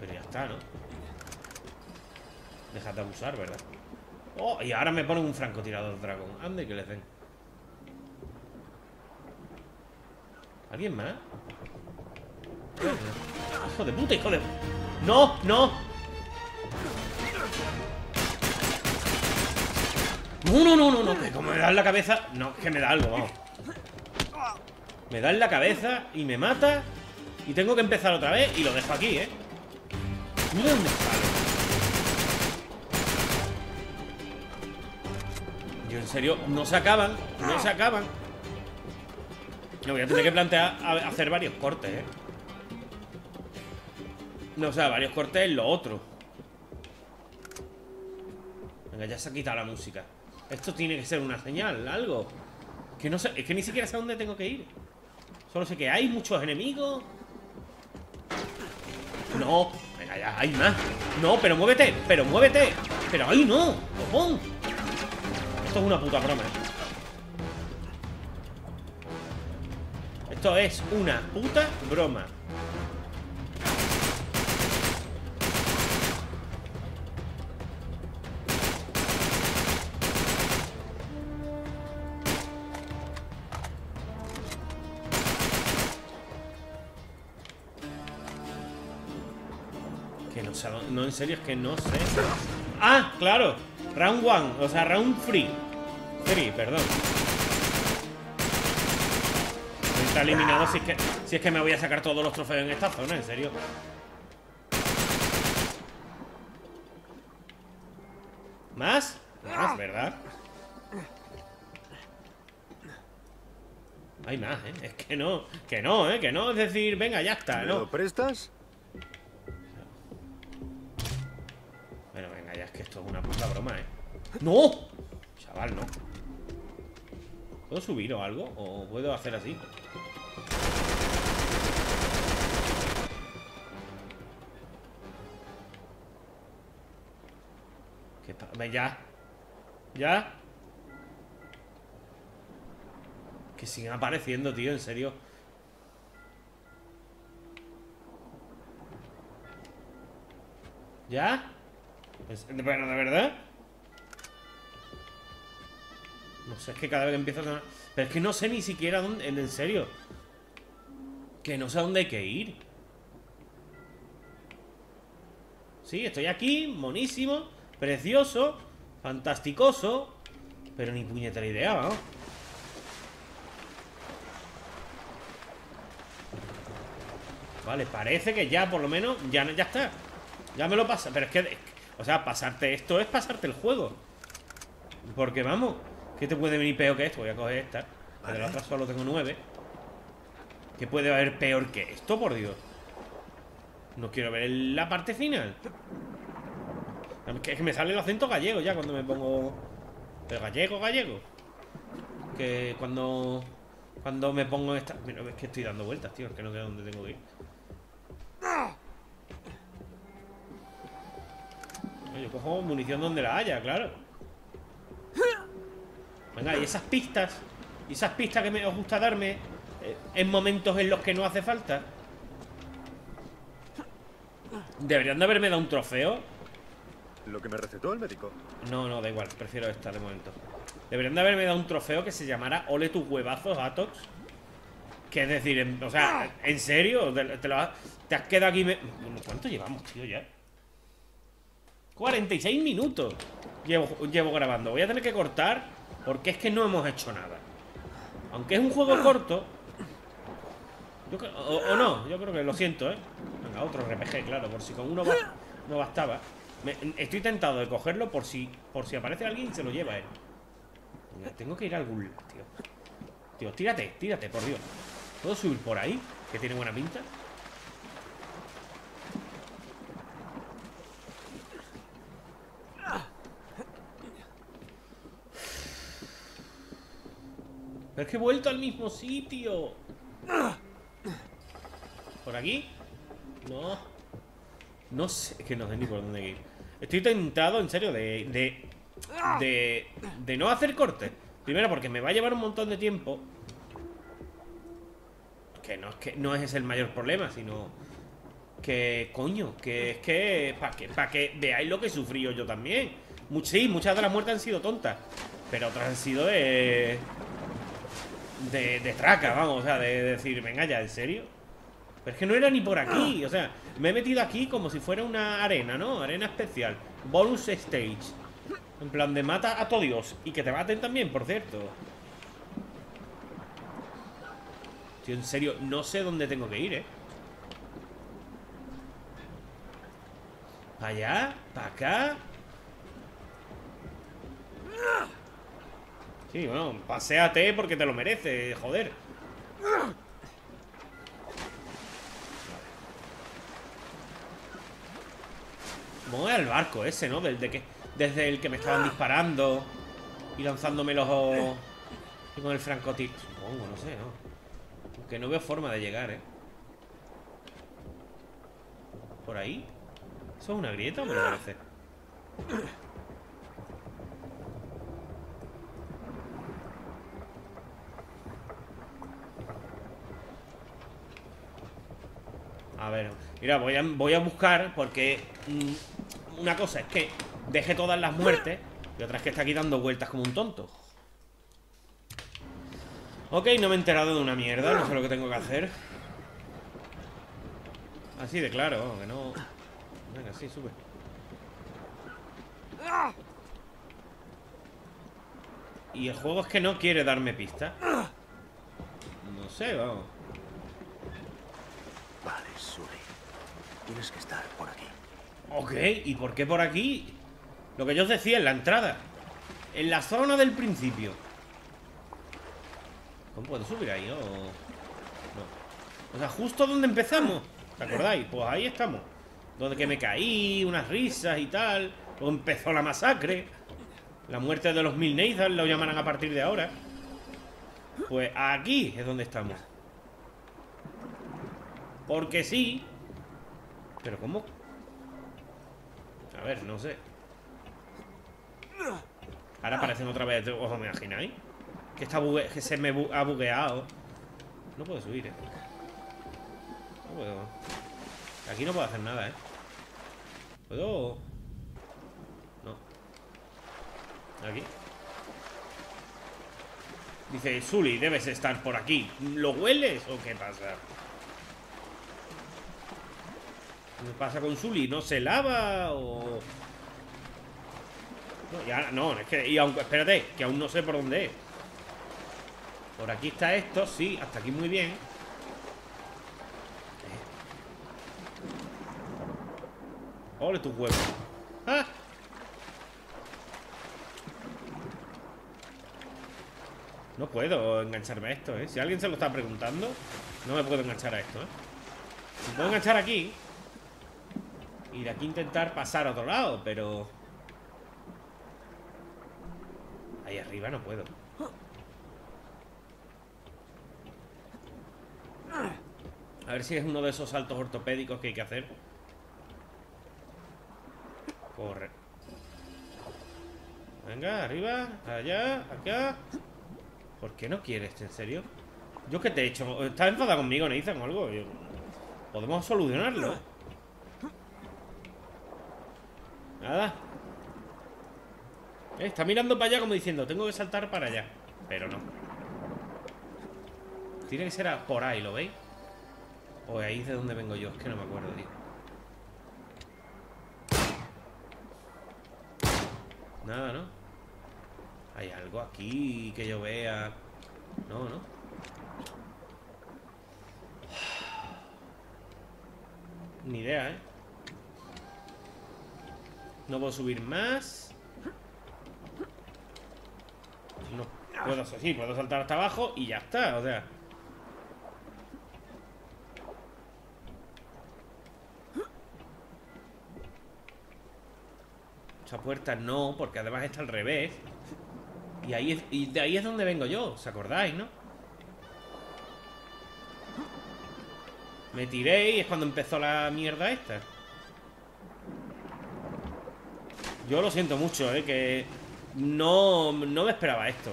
Pero ya está, ¿no? Déjate de abusar, ¿verdad? Oh, y ahora me ponen un francotirador dragón. Ande que les den. ¿Alguien más? Hijo de puta, hijo de... ¡No, no! No, no, no, no, no, que como me da en la cabeza... No, es que me da algo, vamos. Me da en la cabeza y me mata. Y tengo que empezar otra vez. Y lo dejo aquí, ¿eh? Mira dónde sale. Yo en serio, no se acaban. No se acaban. Me voy a tener que plantear hacer varios cortes, ¿eh? No, o sea, varios cortes en lo otro. Venga, ya se ha quitado la música. Esto tiene que ser una señal, algo. Que no sé, es que ni siquiera sé a dónde tengo que ir. Solo sé que hay muchos enemigos. No, venga ya, hay más. No, pero muévete, pero muévete. Pero ahí no, copón. Esto es una puta broma. Esto es una puta broma. No, en serio, es que no sé. Ah, claro, round 1, o sea, round 3, perdón. Está eliminado, si es que me voy a sacar todos los trofeos en esta zona, en serio. ¿Más? Más, ¿verdad? Hay más, ¿eh? Es que no, ¿eh? Que no, es decir, venga, ya está, ¿no? ¿Lo prestas? Bueno, venga, ya es que esto es una puta broma, ¿eh? ¡No! Chaval, no. ¿Puedo subir o algo? ¿O puedo hacer así? ¿Qué pasa? Ya. ¿Ya? Que siguen apareciendo, tío, en serio. ¿Ya? Bueno, de verdad. No sé, es que cada vez que empiezo a sonar... Pero es que no sé ni siquiera dónde... En serio. Que no sé a dónde hay que ir. Sí, estoy aquí, monísimo, precioso, fantasticoso, pero ni puñetera idea, vamos. Vale, parece que ya por lo menos... Ya está. Ya me lo pasa, pero es que... O sea, pasarte esto es pasarte el juego. Porque vamos, ¿qué te puede venir peor que esto? Voy a coger esta. Vale. De la otra solo tengo 9. ¿Qué puede haber peor que esto, por Dios? No quiero ver la parte final. Es que me sale el acento gallego ya cuando me pongo... Pero gallego. Que cuando... Cuando me pongo esta... Mira, es que estoy dando vueltas, tío. Es que no sé dónde tengo que ir. Yo cojo munición donde la haya, claro. Venga, y esas pistas... Y esas pistas que os gusta darme... en momentos en los que no hace falta. Deberían de haberme dado un trofeo. Lo que me recetó el médico. No, da igual, prefiero esta de momento. Deberían de haberme dado un trofeo que se llamara Ole tus huevazos, Hatox. Que es decir, o sea, ¿en serio? Te has quedado aquí... Bueno, ¿cuánto llevamos, tío, ya? 46 minutos llevo grabando. Voy a tener que cortar porque es que no hemos hecho nada. Aunque es un juego corto. O no, yo creo que lo siento, ¿eh? Venga, otro RPG, claro, por si con uno no bastaba. Estoy tentado de cogerlo por si aparece alguien y se lo lleva él. Venga, tengo que ir a algún lado, tío. Tío, tírate, por Dios. ¿Puedo subir por ahí? Que tiene buena pinta. Pero es que he vuelto al mismo sitio. ¿Por aquí? No. No sé, es que no sé ni por dónde ir. Estoy tentado, en serio, de no hacer cortes. Primero porque me va a llevar un montón de tiempo. Que no es el mayor problema, sino que, coño, que es que para que veáis lo que he sufrido yo también. Sí, muchas de las muertes han sido tontas, pero otras han sido de traca, vamos, o sea, de decir, venga ya, ¿en serio? Pero es que no era ni por aquí, o sea, me he metido aquí como si fuera una arena, ¿no? Arena especial, bonus stage. En plan de mata a todo Dios. Y que te maten también, por cierto. Tío, en serio, no sé dónde tengo que ir, ¿eh? ¿Para allá? ¿Para acá? Sí, bueno, paséate porque te lo merece, joder. Vale. Voy al barco ese, ¿no? Desde el que me estaban disparando y lanzándome los ojos y con el francotir. Supongo, no sé, ¿no? Porque no veo forma de llegar, ¿eh? ¿Por ahí? ¿Eso es una grieta o me lo parece? A ver, mira, voy a buscar porque una cosa es que deje todas las muertes y otra es que está aquí dando vueltas como un tonto. Ok, no me he enterado de una mierda, no sé lo que tengo que hacer. Así de claro, que no... Venga, sí, sube. Y el juego es que no quiere darme pista. No sé, vamos. Vale, sube. Tienes que estar por aquí. Ok, ¿y por qué por aquí? Lo que yo os decía, en la entrada. En la zona del principio. ¿Cómo puedo subir ahí? ¿O no? O sea, justo donde empezamos. ¿Te acordáis? Pues ahí estamos. Donde que me caí, unas risas y tal. Luego empezó la masacre. La muerte de los 1000 Nathan lo llamarán a partir de ahora. Pues aquí es donde estamos. Porque sí. Pero ¿cómo? A ver, no sé. Ahora aparecen otra vez. ¿Os imagináis? Que se me ha bugueado. No puedo subir, ¿eh? No puedo. Aquí no puedo hacer nada, ¿eh? ¿Puedo? No. Aquí. Dice, Sully, debes estar por aquí. ¿Lo hueles o qué pasa? ¿Qué pasa con Sully? ¿No se lava? O... No, y ahora, no, es que... Y aunque, espérate, que aún no sé por dónde es. Por aquí está esto, sí. Hasta aquí muy bien. Ole tus huevos. ¡Ah! No puedo engancharme a esto, ¿eh? Si alguien se lo está preguntando, no me puedo enganchar a esto, ¿eh? Me puedo enganchar aquí... Y de aquí intentar pasar a otro lado, pero... Ahí arriba no puedo. A ver si es uno de esos saltos ortopédicos que hay que hacer. Corre. Venga, arriba, allá, acá. ¿Por qué no quiere este, en serio? Yo qué te he hecho. ¿Estás enfadado conmigo, Nathan, o algo? Podemos solucionarlo. Nada. Está mirando para allá como diciendo, tengo que saltar para allá. Pero no. Tiene que ser por ahí, ¿lo veis? O ahí es de donde vengo yo, es que no me acuerdo, tío. Nada, ¿no? Hay algo aquí que yo vea. No, ¿no? Ni idea, ¿eh? No puedo subir más. No puedo, sí, puedo saltar hasta abajo y ya está, o sea. Esa puerta no, porque además está al revés. Y ahí es, y de ahí es donde vengo yo, ¿os acordáis, no? Me tiré y es cuando empezó la mierda esta. Yo lo siento mucho, que no me esperaba esto,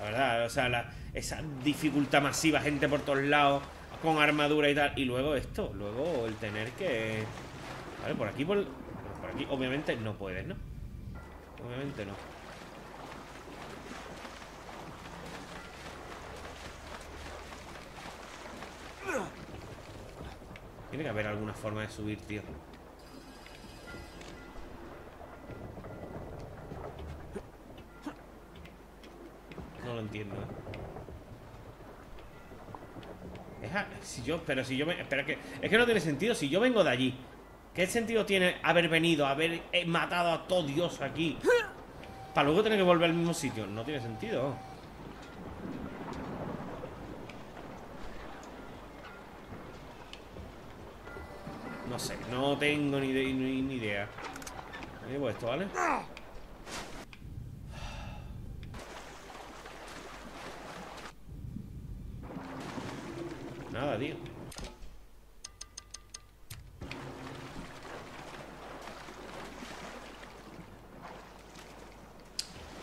La verdad, o sea, esa dificultad masiva, gente por todos lados, con armadura y tal. Y luego esto, luego el tener que... Vale, por aquí, por aquí obviamente no puedes, ¿no? Obviamente no. Tiene que haber alguna forma de subir, tío. No lo entiendo, Espera, que... Es que no tiene sentido si yo vengo de allí. ¿Qué sentido tiene haber venido, haber matado a todo Dios aquí, para luego tener que volver al mismo sitio? No tiene sentido. No sé, no tengo ni idea. Me llevo esto, ¿vale? Nada, tío.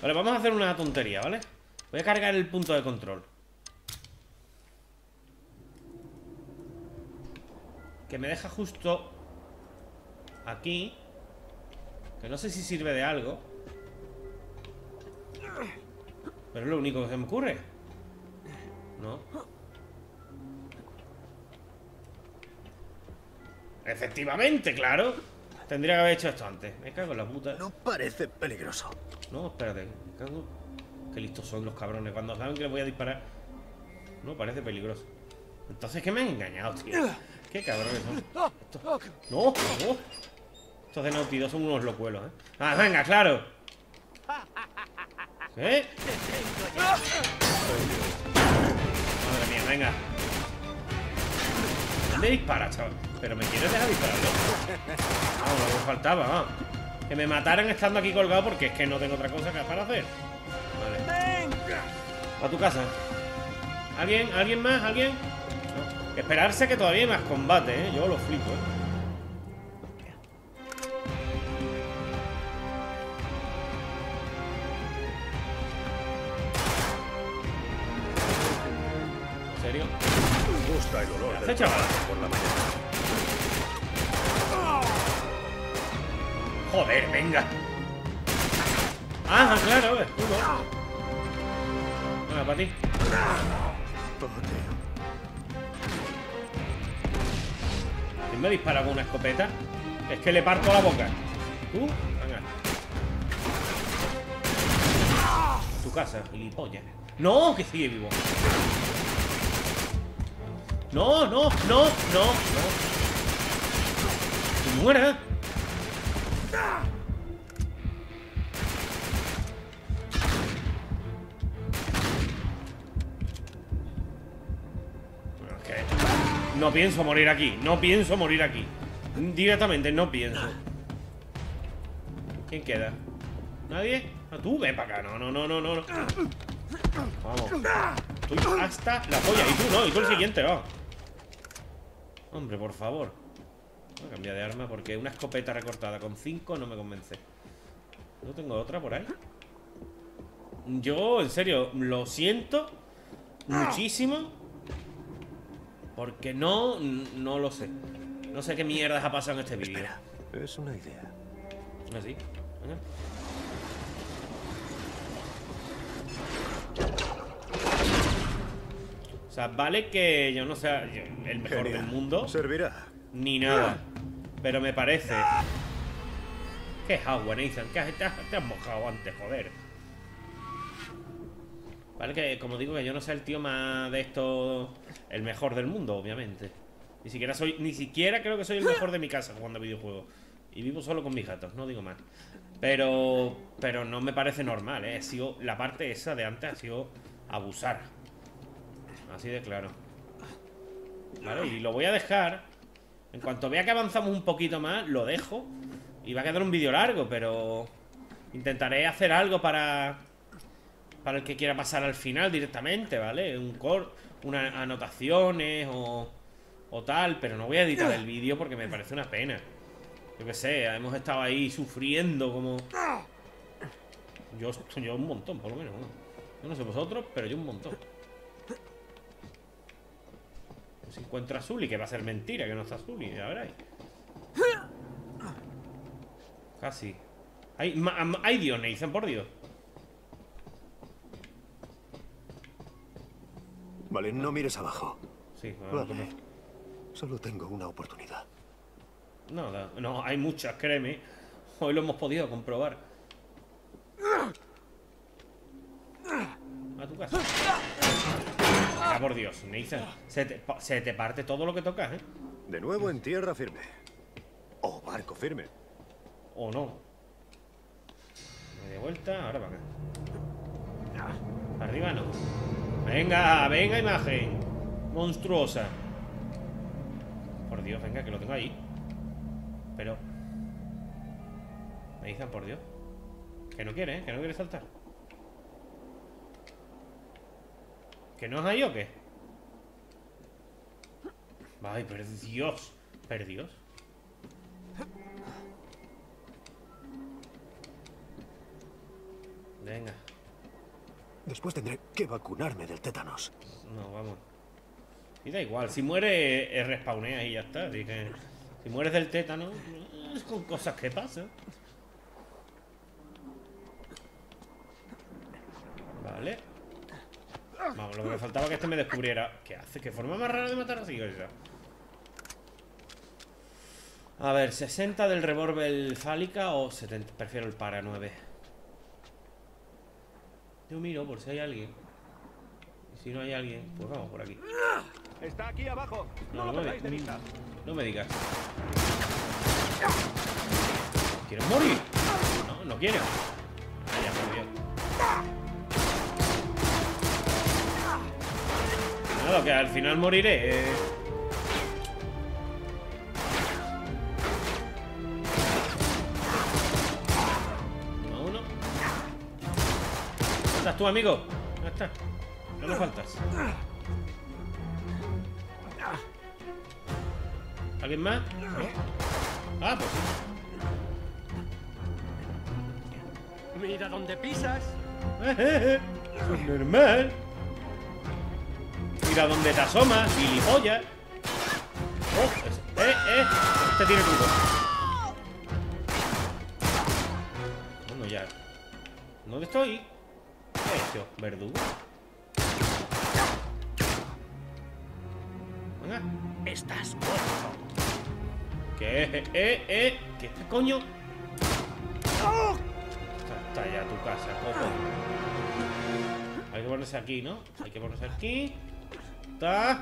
Vale, vamos a hacer una tontería, ¿vale? Voy a cargar el punto de control. Que me deja justo aquí. Que no sé si sirve de algo. Pero es lo único que se me ocurre. ¿No? Efectivamente, claro. Tendría que haber hecho esto antes. Me cago en la puta. No parece peligroso. No, espérate. Me cago. Qué listos son los cabrones. Cuando saben que les voy a disparar. No, parece peligroso. Entonces, ¿qué me han engañado, tío? Qué cabrones son. Estos... No, no. Estos de Naughty Dog son unos locuelos, ¿eh? Ah, venga, claro. ¿Eh? Madre mía, venga. Me dispara, chaval. Pero me quieres dejar dispararlo. Vamos, lo que faltaba, vamos. Que me mataran estando aquí colgado porque es que no tengo otra cosa que para hacer. Vale. A tu casa. ¿Alguien? ¿Alguien más? ¿Alguien? No. Esperarse que todavía hay más combate, ¿eh? Yo lo flipo, ¿eh? ¿En serio? Me gusta el olor. ¿Qué hace, chaval? Por la mañana. Joder, venga. Ah, claro, escudo. Venga, para ti. ¿Quién me dispara con una escopeta? Es que le parto la boca. ¿Tú? Venga. Tu casa, gilipollas. No, que sigue vivo. No. Que muera. Okay. No pienso morir aquí. Directamente no pienso. ¿Quién queda? ¿Nadie? No, tú ven para acá. No. Vamos. Tú hasta la polla. Y tú no, y tú el siguiente, va. Hombre, por favor. Voy a cambiar de arma porque una escopeta recortada con 5 no me convence. ¿No tengo otra por ahí? Yo, en serio, lo siento muchísimo. Porque no lo sé. No sé qué mierdas ha pasado en este vídeo. Espera, es una idea. Así, venga. O sea, vale que yo no sea el mejor del mundo. Servirá. Ni nada. Pero me parece. ¿Qué es agua, Nathan? Te has mojado antes, joder. Vale que, como digo, que yo no sea el tío más de esto. El mejor del mundo, obviamente. Ni siquiera creo que soy el mejor de mi casa jugando a videojuegos. Y vivo solo con mis gatos, no digo más. Pero no me parece normal, ¿eh? Ha sido, la parte esa de antes ha sido abusar. Así de claro. Vale, y lo voy a dejar. En cuanto vea que avanzamos un poquito más, lo dejo. Y va a quedar un vídeo largo, pero intentaré hacer algo para el que quiera pasar al final directamente, ¿vale? Un corte, unas anotaciones o tal, pero no voy a editar el vídeo porque me parece una pena. Yo qué sé, hemos estado ahí sufriendo como... Yo un montón, por lo menos. Yo no sé vosotros, pero yo un montón. Si encuentra a Sully, que va a ser mentira que no está Sully, ya veréis. Casi. Ay, Dios, Nathan, por Dios. Vale, no mires abajo. Sí, vale. Vale. Solo tengo una oportunidad. No, hay muchas, créeme. Hoy lo hemos podido comprobar. A tu casa. Ah, por Dios, Nathan. Se te parte todo lo que tocas, ¿eh? De nuevo en tierra firme. O barco firme. O no. De vuelta, ahora va acá. Arriba no. Venga, imagen monstruosa. Por Dios, venga, que lo tengo ahí. Pero me dicen, por Dios, que no quiere, ¿eh? Que no quiere saltar. ¿Que no es ahí o qué? Ay, por Dios. Por Dios. Venga. Después tendré que vacunarme del tétanos. No, vamos. Y da igual, si muere, respawnea y ya está. Así que, si mueres del tétano, es con cosas que pasan. Vale. Vamos, lo que me faltaba que este me descubriera. ¿Qué hace? ¿Qué forma más rara de matar así? O sea. A ver, 60 del revólver fálica o 70. Prefiero el para 9. Yo miro por si hay alguien. Y si no hay alguien, pues vamos por aquí. Está aquí abajo. No me digas. ¿Quieres morir? No quiero. Vaya, por Dios. Nada, que al final moriré. Tú, amigo, ya está. No me faltas. ¿Alguien más? ¿No? Ah, pues sí. Mira dónde pisas. Es normal. Mira dónde te asomas, gilipollas. Oh, este tiene truco. Bueno, ya. ¿Dónde estoy? Hecho, verdugo. Venga. Estás muerto. ¿Qué? ¿Qué coño? Está ya tu casa, coño. Hay que ponerse aquí, ¿no? Hay que ponerse aquí. Está.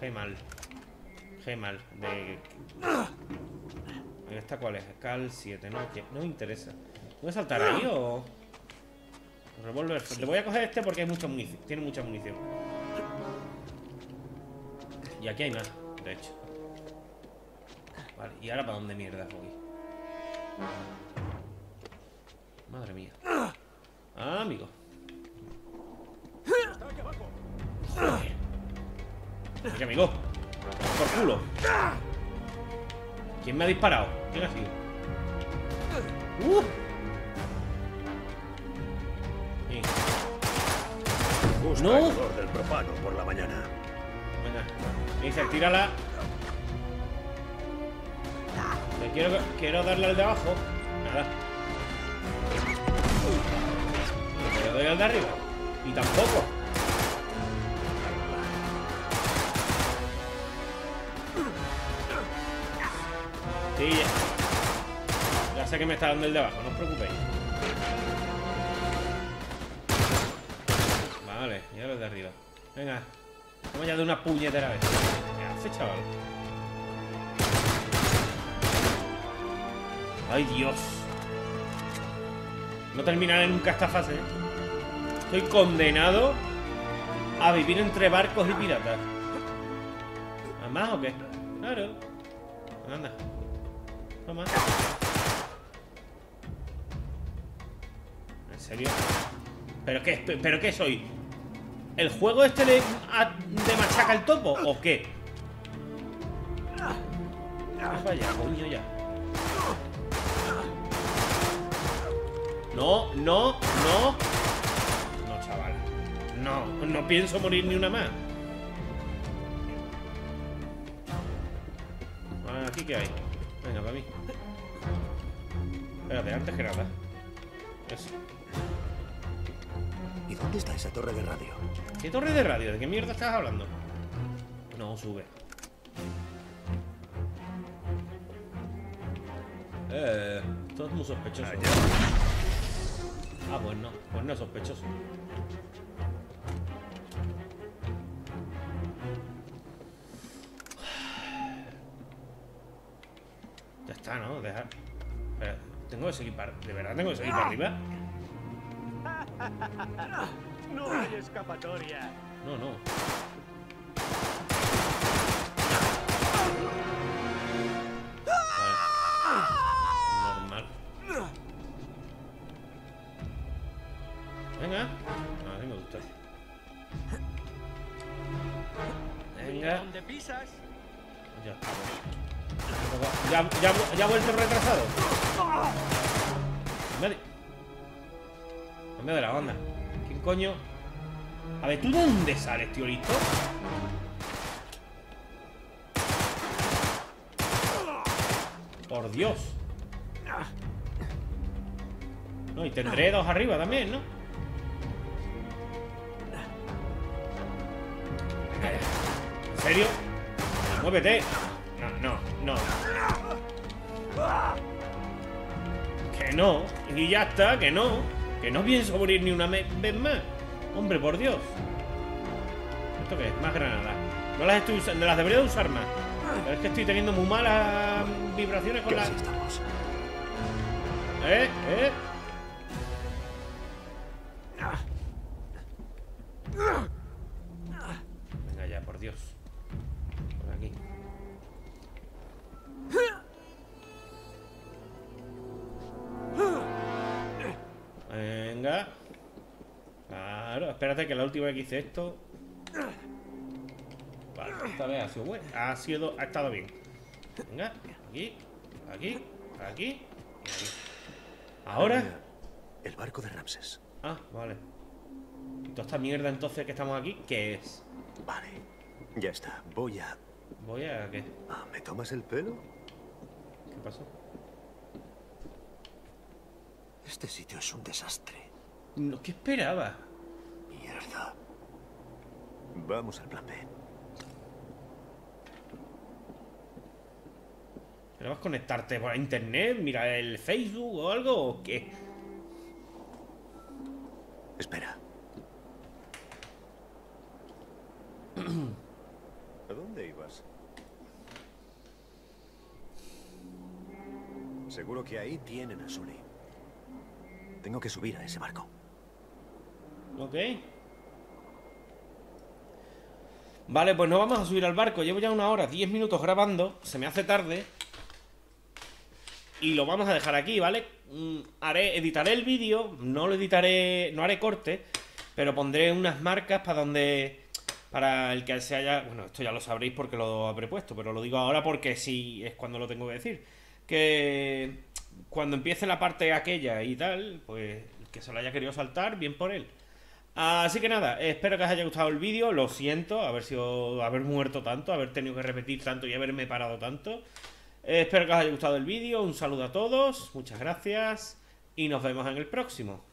G mal. De... ¿Esta cuál es? Cal 7, ¿no? Que no me interesa. ¿Voy a saltar ahí o...? Revolver. Le voy a coger este porque hay mucha munición. Tiene mucha munición. Y aquí hay más, de hecho. Vale, ¿y ahora para dónde mierda voy? Madre mía. Ah, amigo. Oye, amigo. Por culo. ¿Quién me ha disparado? ¿Quién ha sido? Bien. No. Del profano por la mañana. Venga. Me dice, tírala. Le quiero darle al de abajo. Nada. Le doy al de arriba. Y tampoco. Sí, ya sé que me está dando el de abajo, no os preocupéis. Vale, ya los de arriba. Venga, vamos ya de una puñetera vez. ¿Qué hace, chaval? ¡Ay, Dios! No terminaré nunca esta fase, ¿eh? Estoy condenado a vivir entre barcos y piratas. ¿A más o qué? Claro. Anda. Toma. ¿En serio? ¿Pero qué soy? ¿El juego este de machaca el topo? ¿O qué? Pues vaya, coño, ya. No, no, no. No, chaval. No, no pienso morir ni una más. Bueno, ¿aquí qué hay? Venga, para mí. Espérate, antes que nada. Eso. ¿Y dónde está esa torre de radio? ¿Qué torre de radio? ¿De qué mierda estás hablando? No, sube. Todo es muy sospechoso. Allá. Ah, pues no es sospechoso. Ya está, ¿no? Dejar. Espera, tengo que seguir para. ¿De verdad tengo que seguir para arriba? No hay escapatoria. No, no. Vale. Normal. Venga. No, sí me gusta. Venga. ¿Dónde pisas? Ya está. ¿Ya ha vuelto retrasado? Cambia de la onda. ¿Quién coño? A ver, ¿tú dónde sales, tío listo? Por Dios. No, y tendré dos arriba también, ¿no? ¿En serio? ¡Muévete! No, no, no. Que no. Y ya está, que no. Que no pienso morir ni una vez más. Hombre, por Dios. ¿Esto qué es? Más granadas. No las estoy usando. Las debería de usar más. Pero es que estoy teniendo muy malas vibraciones con las... Venga ya, por Dios. Por aquí. Venga. Claro, espérate que la última vez que hice esto. Vale, esta vez ha sido bueno. Ha estado bien. Venga, aquí, aquí, aquí y aquí. Ahora. El barco de Ramses. Ah, vale. ¿Y toda esta mierda entonces que estamos aquí? ¿Qué es? Vale, ya está. Voy a... ¿Voy a qué? Ah, ¿me tomas el pelo? ¿Qué pasó? Este sitio es un desastre. No, ¿qué esperaba? Mierda. Vamos al plan B. ¿Queremos conectarte por internet? ¿Mirar el Facebook o algo? ¿O qué? Espera. ¿A dónde ibas? Seguro que ahí tienen a Sully. Tengo que subir a ese barco. Ok. Vale, pues no vamos a subir al barco. Llevo ya 1 hora, 10 minutos grabando. Se me hace tarde. Y lo vamos a dejar aquí, ¿vale? Editaré el vídeo, no lo editaré, no haré corte, pero pondré unas marcas para donde... Para el que se haya... Bueno, esto ya lo sabréis porque lo habré puesto, pero lo digo ahora porque sí es cuando lo tengo que decir. Que cuando empiece la parte aquella y tal, pues el que se lo haya querido saltar, bien por él. Así que nada, espero que os haya gustado el vídeo, lo siento, haber muerto tanto, haber tenido que repetir tanto y haberme parado tanto. Espero que os haya gustado el vídeo, un saludo a todos, muchas gracias y nos vemos en el próximo.